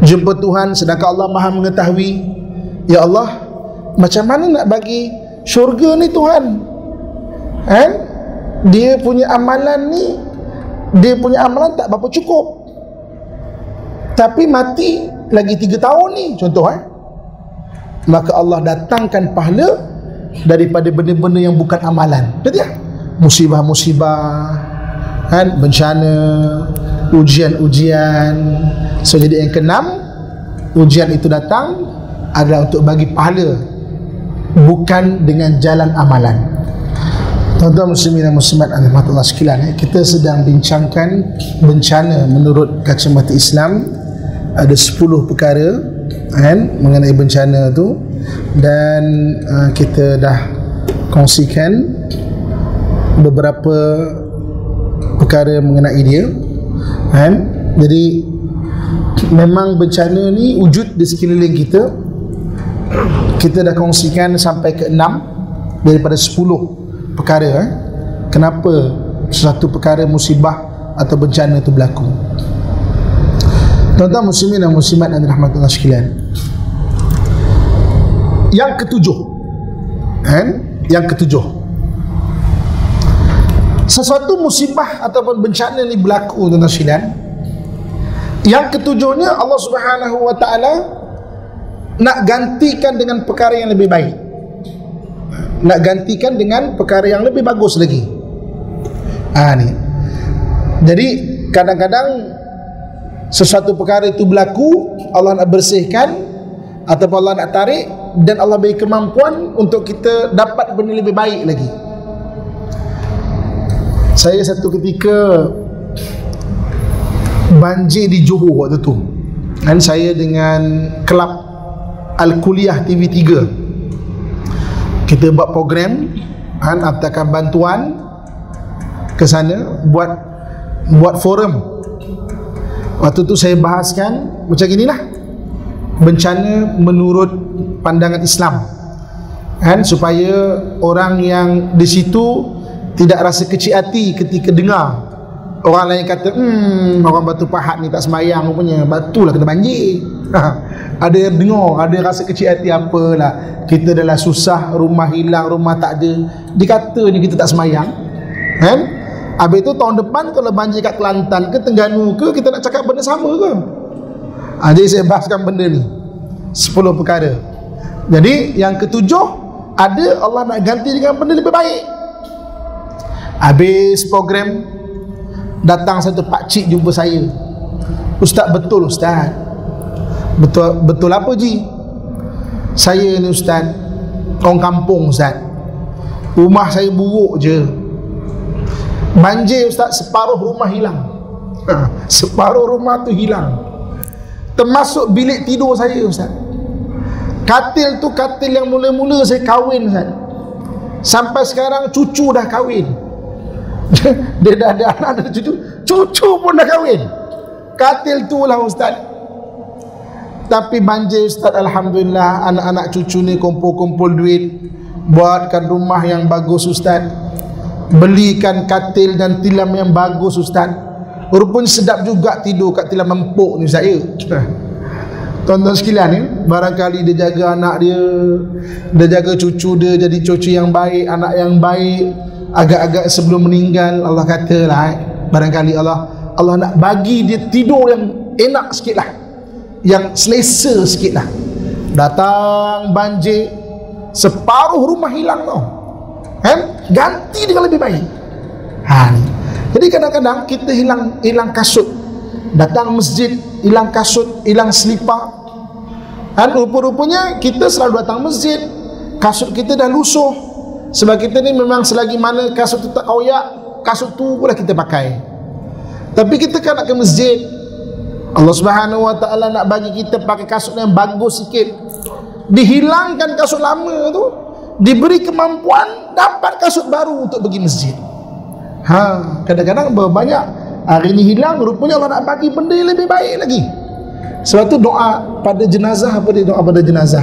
jumpa Tuhan, sedangkan Allah Maha mengetahui. Ya Allah, macam mana nak bagi syurga ni Tuhan? Eh? Dia punya amalan ni, dia punya amalan tak berapa cukup, tapi mati lagi tiga tahun ni contoh eh? Maka Allah datangkan pahala daripada benda-benda yang bukan amalan. Jadi musibah-musibah, kan, bencana, ujian-ujian. So jadi yang keenam, ujian itu datang adalah untuk bagi pahala, bukan dengan jalan amalan. Tuan-tuan muslimin dan muslimat rahmatullah sekalian, kita sedang bincangkan bencana menurut kacamata Islam. Ada sepuluh perkara, kan, mengenai bencana tu. Dan uh, kita dah kongsikan beberapa perkara mengenai dia, kan? Jadi memang bencana ni wujud di sekeliling kita. Kita dah kongsikan sampai ke enam daripada sepuluh perkara, eh? Kenapa sesuatu perkara musibah atau bencana itu berlaku. Tuan-tuan muslimin dan muslimat yang dirahmati Allah sekalian, yang ketujuh, kan? Yang ketujuh, sesuatu musibah ataupun bencana ni berlaku tentang silam. Yang ketujuhnya, Allah Subhanahu Wa Taala nak gantikan dengan perkara yang lebih baik, nak gantikan dengan perkara yang lebih bagus lagi. Ah ni. Jadi kadang-kadang sesuatu perkara itu berlaku, Allah nak bersihkan ataupun Allah nak tarik, dan Allah beri kemampuan untuk kita dapat benda lebih baik lagi. Saya satu ketika banjir di Johor waktu tu, dan saya dengan kelab Al-Kuliah T V tiga, kita buat program dan hantarkan bantuan ke sana, buat buat forum. Waktu tu saya bahaskan macam inilah, bencana menurut pandangan Islam, kan, supaya orang yang di situ tidak rasa kecil hati ketika dengar orang lain kata, hmm, orang Batu Pahat ni tak sembahyang rupanya, batulah kena banjir. Ada yang dengar, ada yang rasa kecil hati, apalah, kita adalah susah, rumah hilang, rumah tak ada, dikata ni kita tak sembahyang, kan? Habis tu tahun depan kalau banjir kat Kelantan ke Terengganu ke, kita nak cakap benda sama ke? Ha, jadi saya bahaskan benda ni, sepuluh perkara. Jadi yang ketujuh, ada Allah nak ganti dengan benda lebih baik. Habis program, datang satu pakcik jumpa saya. Ustaz, betul Ustaz? Betul betul apa Ji? Saya ni Ustaz, orang kampung Ustaz, rumah saya buruk je, banjir Ustaz, separuh rumah hilang. ha, Separuh rumah tu hilang, termasuk bilik tidur saya Ustaz. Katil tu katil yang mula-mula saya kahwin Ustaz, sampai sekarang cucu dah kahwin. Dia dah ada anak, ada cucu, cucu pun dah kahwin. Katil tu lah Ustaz. Tapi banjir Ustaz, alhamdulillah, anak-anak cucu ni kumpul-kumpul duit, buatkan rumah yang bagus Ustaz, belikan katil dan tilam yang bagus Ustaz. Rupanya sedap juga tidur kat tilam empuk ni saya. Tuan-tuan sekalian ni, barangkali dia jaga anak dia, dia jaga cucu dia jadi cucu yang baik, anak yang baik, agak-agak sebelum meninggal Allah katalah, eh, barangkali Allah Allah nak bagi dia tidur yang enak sikit lah, yang selesa sikit lah. Datang banjir, separuh rumah hilang tau, kan? Ganti dengan lebih baik. Ha ni. Jadi kadang-kadang kita hilang hilang kasut, datang masjid hilang kasut, hilang selipar, dan rupa-rupanya kita selalu datang masjid, kasut kita dah lusuh. Sebab kita ni memang selagi mana kasut tu tak koyak, kasut tu pula kita pakai. Tapi kita kan nak ke masjid, Allah Subhanahu Wa Taala nak bagi kita pakai kasut yang bagus sikit. Dihilangkan kasut lama tu, diberi kemampuan dapat kasut baru untuk pergi masjid. Ha, kadang-kadang banyak hari ni hilang, rupanya Allah nak bagi benda yang lebih baik lagi. Sebab tu doa pada jenazah, apa dia doa pada jenazah?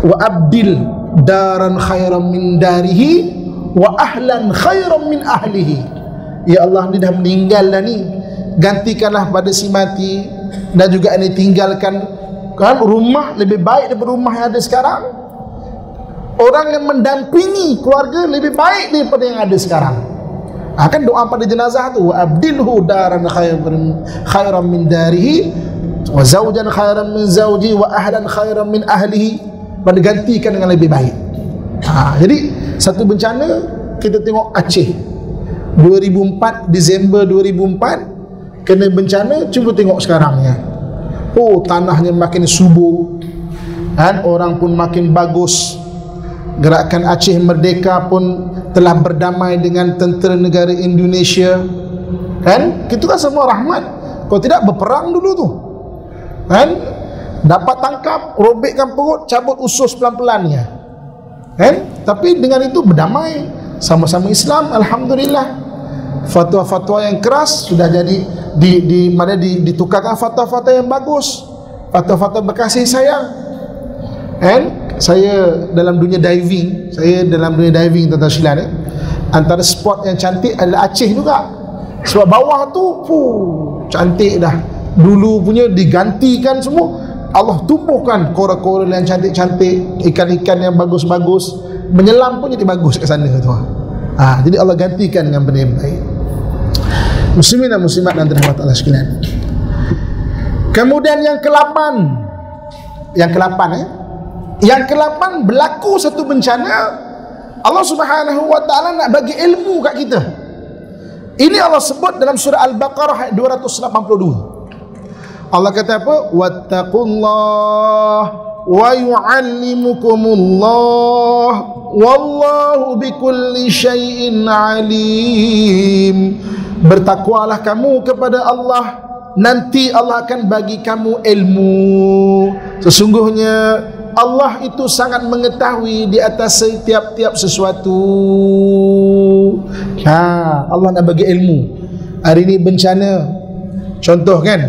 Wa abdil daran khairan min darihi wa ahlan khairan min ahlihi. Ya Allah, ni dah meninggal dah ni, gantikanlah pada si mati dan juga yang ditinggalkan, kan, rumah lebih baik daripada rumah yang ada sekarang. Orang yang mendampingi keluarga lebih baik daripada yang ada sekarang. Ha, kan doa pada jenazah tu, abdilhu daran khairan min darihi wa zawjan khairan min zawji wa ahlan khairan min ahlihi, pada gantikan dengan lebih baik. Ha, jadi satu bencana kita tengok Aceh dua ribu empat, Disember dua ribu empat kena bencana, cuba tengok sekarangnya. Oh, tanahnya makin subur, dan orang pun makin bagus. Gerakan Aceh Merdeka pun telah berdamai dengan tentera negara Indonesia, kan? Itu kan semua rahmat. Kalau tidak, berperang dulu tu, kan? Dapat tangkap, robekkan perut, cabut usus pelan-pelannya, kan? Tapi dengan itu berdamai, sama-sama Islam, alhamdulillah. Fatwa-fatwa yang keras sudah jadi di, di mana di, ditukarkan fatwa-fatwa yang bagus, fatwa-fatwa berkasih sayang, kan? Saya dalam dunia diving, saya dalam dunia diving tuan-tuan sekalian, eh? Antara spot yang cantik adalah Aceh juga. Sebab bawah tu, fuh, cantik dah. Dulu punya digantikan semua, Allah tumbuhkan koral-koral yang cantik-cantik, ikan-ikan yang bagus-bagus, menyelam pun jadi bagus kat sana tuan. Ha, jadi Allah gantikan dengan benda yang baik. Muslimin dan muslimat dan rahmat Allah sekalian. Kemudian yang kelapan, yang kelapan eh? yang kelapan berlaku satu bencana, Allah Subhanahu wa taala nak bagi ilmu kat kita. Ini Allah sebut dalam surah Al-Baqarah ayat dua ratus lapan puluh dua. Allah kata apa? Wattaqullah wa yu'allimukumullah wallahu bikulli syai'in alim. Bertakwalah kamu kepada Allah, nanti Allah akan bagi kamu ilmu. Sesungguhnya Allah itu sangat mengetahui di atas setiap-tiap sesuatu. Ha, Allah nak bagi ilmu. Hari ini bencana, contoh kan,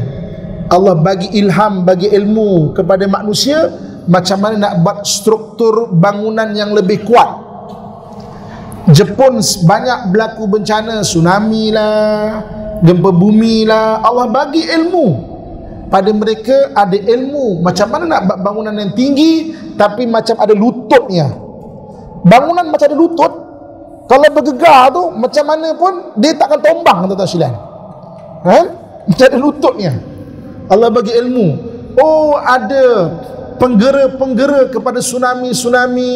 Allah bagi ilham, bagi ilmu kepada manusia macam mana nak buat struktur bangunan yang lebih kuat. Jepun banyak berlaku bencana, tsunami lah, gempa bumi lah. Allah bagi ilmu pada mereka, ada ilmu macam mana nak buat bangunan yang tinggi tapi macam ada lututnya. Bangunan macam ada lutut, kalau bergegar tu macam mana pun dia takkan tombang, tuan-tuan sekalian. Ha? Macam ada lututnya. Allah bagi ilmu. Oh, ada penggera-penggera kepada tsunami-tsunami.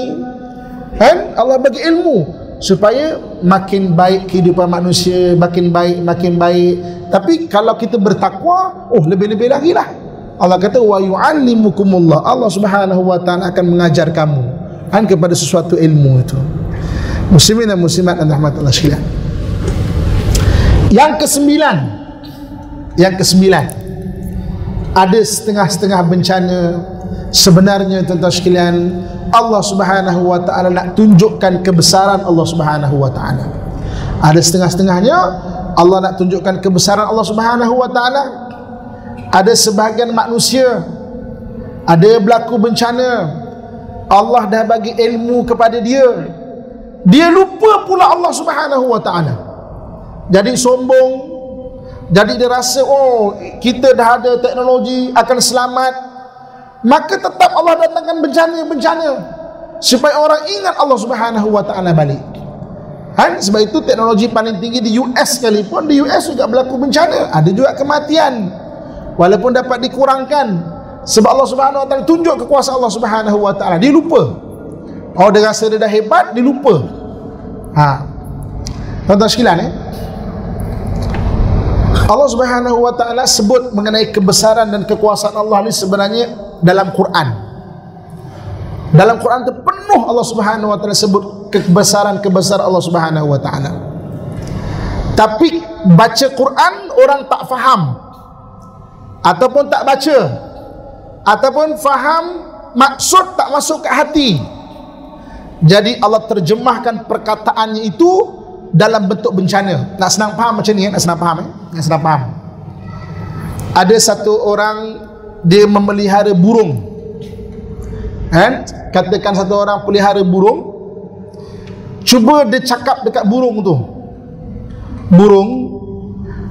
Ha? Allah bagi ilmu supaya makin baik kehidupan manusia, makin baik, makin baik. Tapi kalau kita bertakwa, oh lebih-lebih lagi lah. Allah kata wa yu'allimukumullah, Allah Subhanahu wa taala akan mengajar kamu kan kepada sesuatu ilmu itu. Muslimin dan muslimat dan rahmatullah sekalian. Yang kesembilan, yang kesembilan, ada setengah-setengah bencana sebenarnya tuan-tuan sekalian Allah Subhanahu wa taala nak tunjukkan kebesaran Allah Subhanahu wa taala. Ada setengah-setengahnya Allah nak tunjukkan kebesaran Allah Subhanahu wa taala. Ada sebahagian manusia, ada berlaku bencana, Allah dah bagi ilmu kepada dia, dia lupa pula Allah Subhanahu wa taala. Jadi sombong, jadi dia rasa oh kita dah ada teknologi akan selamat. Maka tetap Allah datangkan bencana-bencana supaya orang ingat Allah Subhanahu wa taala balik. Ha? Sebab itu teknologi paling tinggi di U S sekalipun, di U S juga berlaku bencana, ada juga kematian walaupun dapat dikurangkan sebab Allah Subhanahu wa taala tunjuk kekuasaan Allah Subhanahu wa taala. Dia lupa. Oh, dia rasa dia dah hebat, dia lupa. Ha. Tuan-tuan sekalian eh? Allah Subhanahu wa taala sebut mengenai kebesaran dan kekuasaan Allah ni sebenarnya dalam Quran. Dalam Quran tu penuh Allah Subhanahu wa taala sebut kebesaran-kebesaran Allah Subhanahu wa taala. Tapi baca Quran orang tak faham ataupun tak baca ataupun faham maksud tak masuk ke hati. Jadi Allah terjemahkan perkataannya itu dalam bentuk bencana. Nak senang faham macam ni eh? Nak senang faham eh? Nak senang faham. Ada satu orang dia memelihara burung. Kan? Katakan satu orang pelihara burung, cuba dia cakap dekat burung tu, burung,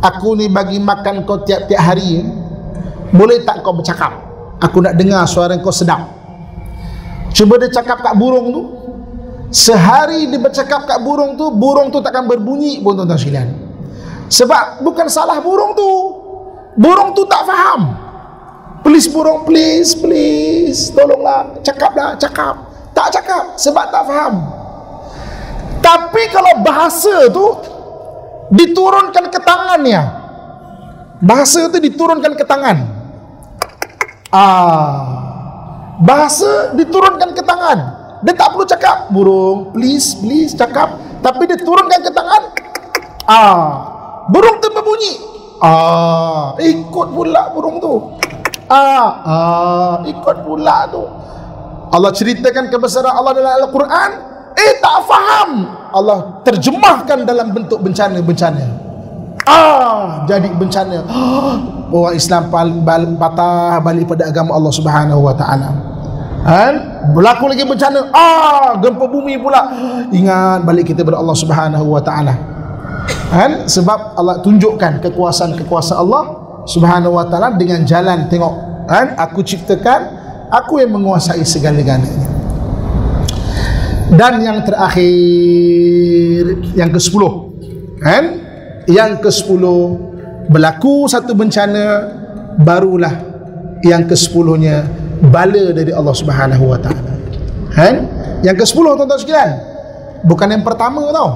aku ni bagi makan kau tiap-tiap hari, boleh tak kau bercakap? Aku nak dengar suara kau sedap. Cuba dia cakap kat burung tu, sehari dia bercakap kat burung tu, burung tu takkan berbunyi pun tuan-tuan sekalian. Sebab bukan salah burung tu, burung tu tak faham. Please burung, please, please, tolonglah, cakaplah, cakap. Tak cakap sebab tak faham. Tapi kalau bahasa tu diturunkan ke tangannya, bahasa tu diturunkan ke tangan. Ah, bahasa diturunkan ke tangan. Dia tak perlu cakap, burung, please, please, cakap. Tapi diturunkan ke tangan. Ah, burung tu berbunyi. Ah, ikut pula burung tu. Ah, ah, ikut pula tu. Allah ceritakan kebesaran Allah dalam Al-Quran, eh tak faham, Allah terjemahkan dalam bentuk bencana-bencana. Ah, jadi bencana. Bahawa Islam paling patah balik pada agama Allah Subhanahu wa taala. Kan? Berlaku lagi bencana. Ah, gempa bumi pula. Ingat balik kita kepada Allah Subhanahu wa taala. Kan? Sebab Allah tunjukkan kekuasaan-kekuasaan Allah Subhanahu wa ta'ala dengan jalan tengok kan? Aku ciptakan, aku yang menguasai segala-galanya. Dan yang terakhir, yang ke sepuluh, kan? Yang ke sepuluh, berlaku satu bencana, barulah yang ke sepuluhnya bala dari Allah Subhanahu Wa Taala. Kan? Yang ke sepuluh tuan-tuan sekalian, bukan yang pertama tau.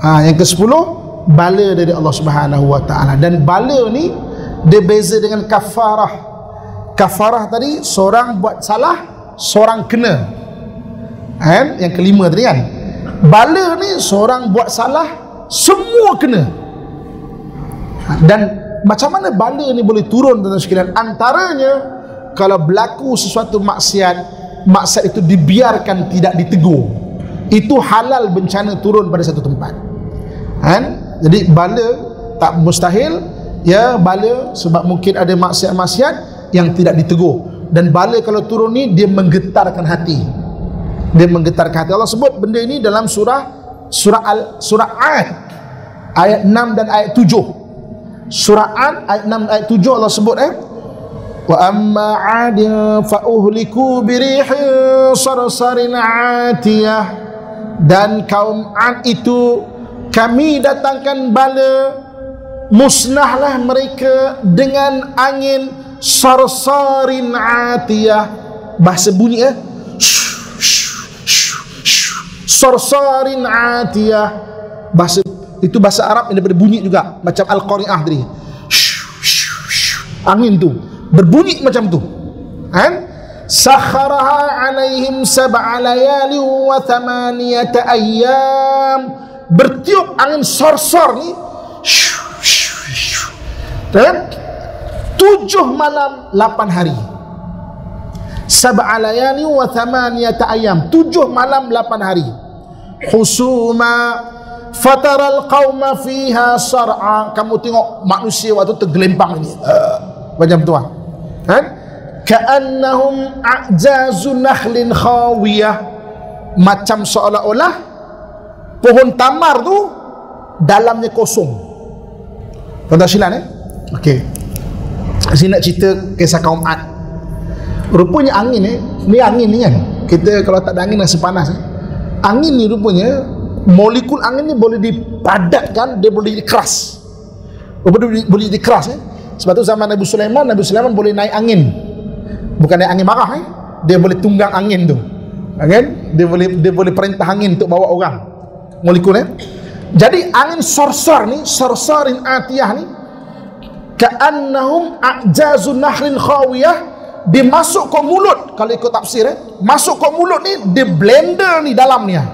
Ha, yang ke sepuluh bala dari Allah Subhanahu Wa Taala. Dan bala ni dia beza dengan kafarah. Kafarah tadi seorang buat salah, seorang kena. Kan? Yang kelima tadi kan. Bala ni seorang buat salah, semua kena. Dan macam mana bala ni boleh turun tuan-tuan sekalian? Antaranya, kalau berlaku sesuatu maksiat, maksiat itu dibiarkan tidak ditegur, itu halal bencana turun pada satu tempat. Kan? Jadi bala tak mustahil, ya bala, sebab mungkin ada maksiat-maksiat yang tidak ditegur. Dan bala kalau turun ni, dia menggetarkan hati. Dia menggetarkan hati. Allah sebut benda ini dalam surah Surah Al, surah Al ayat enam dan ayat tujuh. Surah An ayat enam ayat tujuh Allah sebut eh wa amma 'adin fa uhliku bi rihin sarsarin 'atiyah, dan kaum Ad itu kami datangkan bala, musnahlah mereka dengan angin sarsarin 'atiyah. Bahasa bunyi eh sarsarin 'atiyah, bahasa itu bahasa Arab yang daripada bunyi juga macam Al-Qari'ah tadi. Angin tu berbunyi macam tu. Kan? Sakharaha 'alaihim sab'a layali wa thamaniyata ayyam. Bertiup angin sorsor ni. Kan? Tujuh malam, lapan hari. Sab'a layali wa thamaniyata ayyam. Tujuh malam, lapan hari. Husuma fataral qauma fiha sar'a. Kamu tengok manusia waktu tergelempang ni, uh, macam tu ah. Kan? Ka'annahum a'jazun nakhlin khawiyah. Macam seolah-olah pohon tamar tu dalamnya kosong. Tuan-tuan silan eh? Okey. Saya nak cerita kisah kaum Ad. Rupanya angin eh, ni angin ni kan. Kita kalau tak ada angin rasa panas eh. Angin ni rupanya molekul angin ni boleh dipadatkan, dia boleh jadi keras. Boleh, boleh jadi keras eh? Sebab tu zaman Nabi Sulaiman, Nabi Sulaiman boleh naik angin. Bukan naik angin marah eh? Dia boleh tunggang angin tu. Okay? Dia boleh dia boleh perintah angin untuk bawa orang. Molekul eh? Jadi angin sorsor ni, sorsorin atiyah ni, ka'annahum a'jazun nakhlin khawiyah. Dia masuk ke mulut, kalau ikut tafsir eh? Masuk ke mulut ni, dia blender ni dalam ni eh?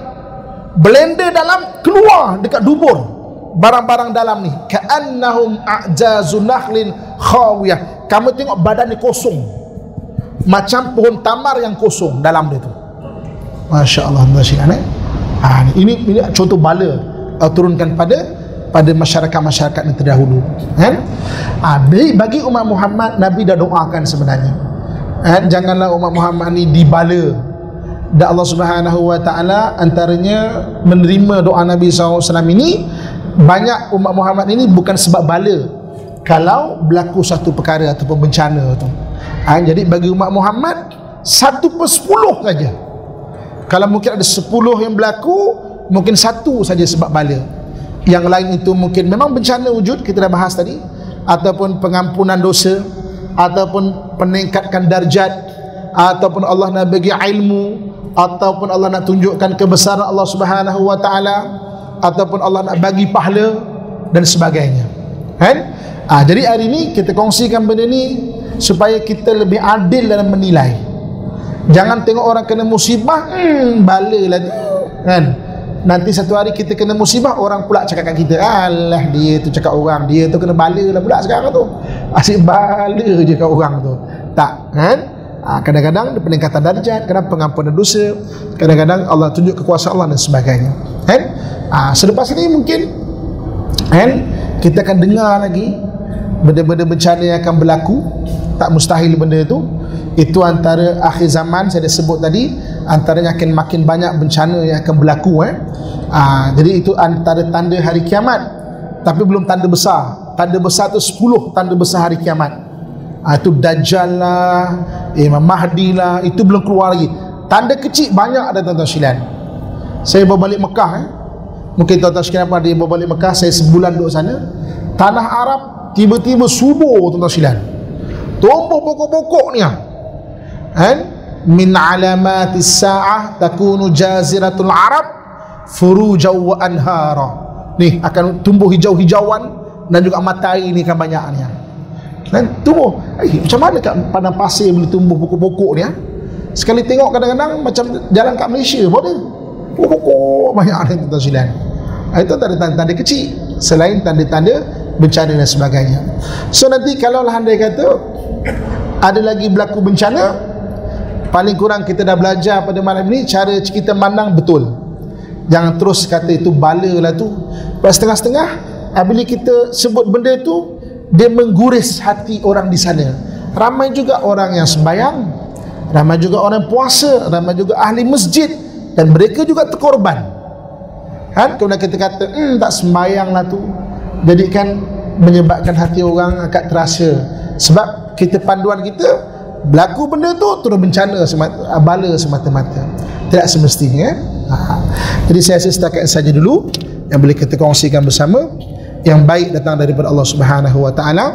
Blender dalam, keluar dekat dubur barang-barang dalam ni. Ka'annahum a'jazun nakhlin khawiyah. Kamu tengok badan ni kosong, macam pohon tamar yang kosong dalam dia tu. Masya Allah. ha, ini, ini contoh bala uh, turunkan pada pada masyarakat-masyarakat yang terdahulu. Kan? ha, bagi umat Muhammad, Nabi dah doakan sebenarnya. ha, janganlah umat Muhammad ni dibala. Dan Allah Subhanahu Wa Taala antaranya menerima doa Nabi sallallahu alaihi wasallam ini. Banyak umat Muhammad ini bukan sebab bala, kalau berlaku satu perkara ataupun bencana tu. Ha, jadi bagi umat Muhammad, satu per sepuluh saja. Kalau mungkin ada sepuluh yang berlaku, mungkin satu saja sebab bala. Yang lain itu mungkin memang bencana wujud, kita dah bahas tadi, ataupun pengampunan dosa, ataupun peningkatkan darjat, ataupun Allah nak bagi ilmu, ataupun Allah nak tunjukkan kebesaran Allah Subhanahu Wa Taala, ataupun Allah nak bagi pahala dan sebagainya. Kan? Ah, jadi hari ini kita kongsikan benda ni supaya kita lebih adil dalam menilai. Jangan tengok orang kena musibah, hmm, bala lah tu. Kan? Nanti satu hari kita kena musibah, orang pula cakapkan kita, alah dia tu cakap orang, dia tu kena bala lah pula sekarang tu. Asyik bala je kat orang tu. Tak, kan? Kadang-kadang ada peningkatan darjat, kadang pengampunan dosa, kadang-kadang Allah tunjuk kekuasaan Allah dan sebagainya. Kan? Ha, selepas ini mungkin kan kita akan dengar lagi benda-benda bencana yang akan berlaku. Tak mustahil benda itu. Itu antara akhir zaman saya dah sebut tadi, antaranya akan makin banyak bencana yang akan berlaku. eh. Ha, jadi itu antara tanda hari kiamat. Tapi belum tanda besar. Tanda besar tu sepuluh tanda besar hari kiamat. Ha, itu Dajjal lah, Imam Mahdi lah, itu belum keluar lagi. Tanda kecil banyak ada, tuan-tuan sekalian. Saya berbalik Mekah eh. Mungkin tuan-tuan sekalian apa dia berbalik Mekah, saya sebulan duduk sana. Tanah Arab tiba-tiba subur tuan-tuan sekalian. Tumbuh pokok-pokok ni ah. Kan? Min alamatis saah takunu jaziratul arab furujaw wa anhara. Ni akan tumbuh hijau-hijauan dan juga matahari ni kan banyaknya. Dan tumbuh. Eh, macam mana kat padang pasir boleh tumbuh pokok-pokok ni ah? Sekali tengok kadang-kadang macam jalan kat Malaysia pun ada. Pokok-pokok banyak ada tuan-tuan sekalian. Itu tanda-tanda kecil selain tanda-tanda bencana dan sebagainya. So nanti kalau lah andai kata ada lagi berlaku bencana, paling kurang kita dah belajar pada malam ni cara kita pandang betul. Jangan terus kata itu bala lah tu. Lepas setengah-setengah apabila kita sebut benda tu, dia mengguris hati orang di sana. Ramai juga orang yang sembahyang, ramai juga orang puasa, ramai juga ahli masjid, dan mereka juga terkorban. Kan? Kemudian kita kata, hmm, tak sembahyang lah tu. Jadi kan menyebabkan hati orang agak terasa. Sebab kita panduan kita, berlaku benda tu, turun bencana, semata, bala semata-mata. Tidak semestinya. Ha. Jadi saya rasa setakat saja dulu yang boleh kita kongsikan bersama. Yang baik datang daripada Allah Subhanahu Wa Taala.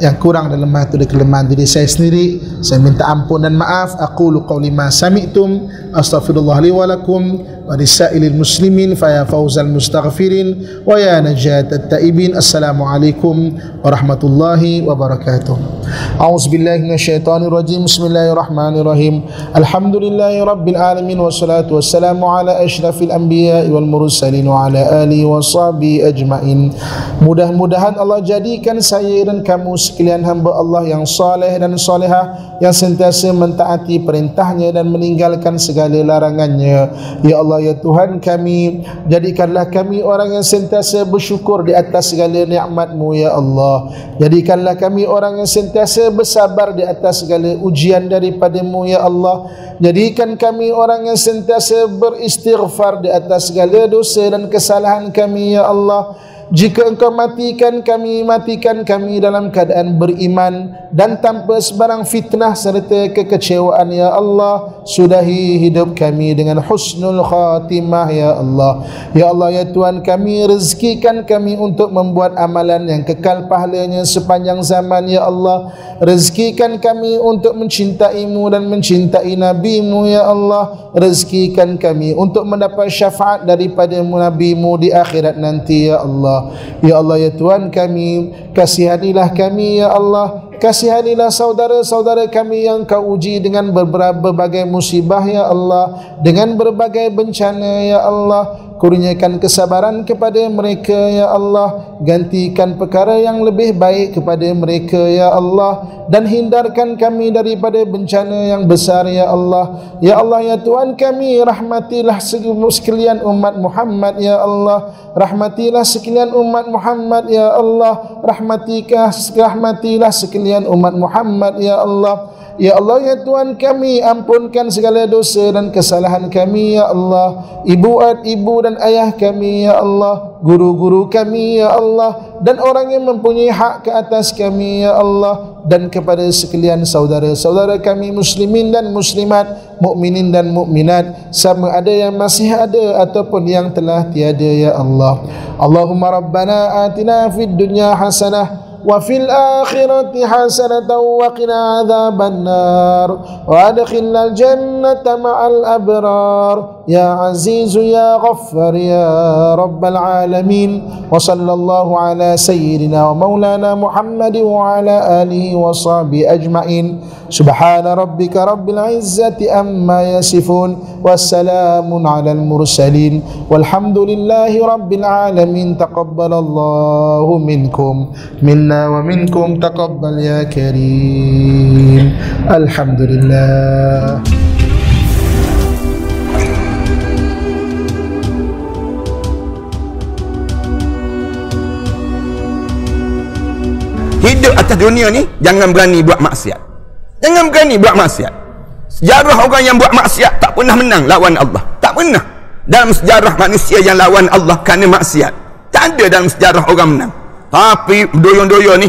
Yang kurang dan lemah itu adalah kelemahan diri saya sendiri. Saya minta ampun dan maaf. Aqulu qawli ma sami'tum, astaghfirullah li wa lakum wa lisailil muslimin fa ya fawzal mustaghfirin wa ya najatat taibin. Assalamualaikum warahmatullahi wabarakatuh. A'udzubillahi minasyaitonir rajim. Bismillahirrahmanirrahim. Alhamdulillahi rabbil alamin wassalatu wassalamu ala asyrafil anbiya'i wal mursalin wa ala alihi washabihi ajmain. Mudah-mudahan Allah jadikan saya dan kamu sekalian hamba Allah yang saleh dan salihah, yang sentiasa mentaati perintahnya dan meninggalkan segala larangannya. Ya Allah, ya Tuhan kami, jadikanlah kami orang yang sentiasa bersyukur di atas segala nikmat-Mu ya Allah. Jadikanlah kami orang yang sentiasa bersabar di atas segala ujian daripada-Mu ya Allah. Jadikan kami orang yang sentiasa beristighfar di atas segala dosa dan kesalahan kami ya Allah. Jika Engkau matikan kami, matikan kami dalam keadaan beriman dan tanpa sebarang fitnah serta kekecewaan ya Allah. Sudahi hidup kami dengan husnul khatimah ya Allah. Ya Allah, ya Tuhan kami, rezekikan kami untuk membuat amalan yang kekal pahalanya sepanjang zaman ya Allah. Rezekikan kami untuk mencintai-Mu dan mencintai Nabi-Mu ya Allah. Rezekikan kami untuk mendapat syafaat daripada Nabi-Mu di akhirat nanti ya Allah. Ya Allah, ya Tuhan kami, kasihanilah kami ya Allah. Kasihanilah saudara-saudara kami yang Kau uji dengan berbagai musibah ya Allah, dengan berbagai bencana ya Allah. Kurniakan kesabaran kepada mereka ya Allah. Gantikan perkara yang lebih baik kepada mereka ya Allah. Dan hindarkan kami daripada bencana yang besar ya Allah. Ya Allah, ya Tuhan kami, rahmatilah sekalian umat Muhammad ya Allah. Rahmatilah sekalian umat Muhammad ya Allah. Rahmatilah, rahmatilah sekalian umat Muhammad ya Allah. Ya Allah, ya Tuhan kami, ampunkan segala dosa dan kesalahan kami ya Allah. Ibu, ibu dan ayah kami ya Allah. Guru-guru kami ya Allah. Dan orang yang mempunyai hak ke atas kami ya Allah. Dan kepada sekalian saudara-saudara kami muslimin dan muslimat, mukminin dan mukminat, sama ada yang masih ada ataupun yang telah tiada ya Allah. Allahumma rabbana atina fid dunya hasanah wa fil akhirati hasanatan wa qina adhaban nar wa adkhilnal jannata ma'al abrar ya aziz ya ghaffar ya rabbal alamin. Wa sallallahu ala sayyidina wa maulana Muhammad wa ala alihi wa sahbihi ajma'in. Subhana rabbika rabbil izzati amma yasifun, wassalamun ala al mursalin, walhamdulillahi rabbil alamin. Taqabbalallahu minkum min ومنكم تقبل يا كريم. الحمد لله. Hidup atas dunia ni jangan berani buat maksiat. Jangan berani buat maksiat. Sejarah orang yang buat maksiat tak pernah menang lawan Allah. Tak pernah. Dalam sejarah manusia yang lawan Allah kerana maksiat, tak ada dalam sejarah orang menang. Tapi doyong-doyong ni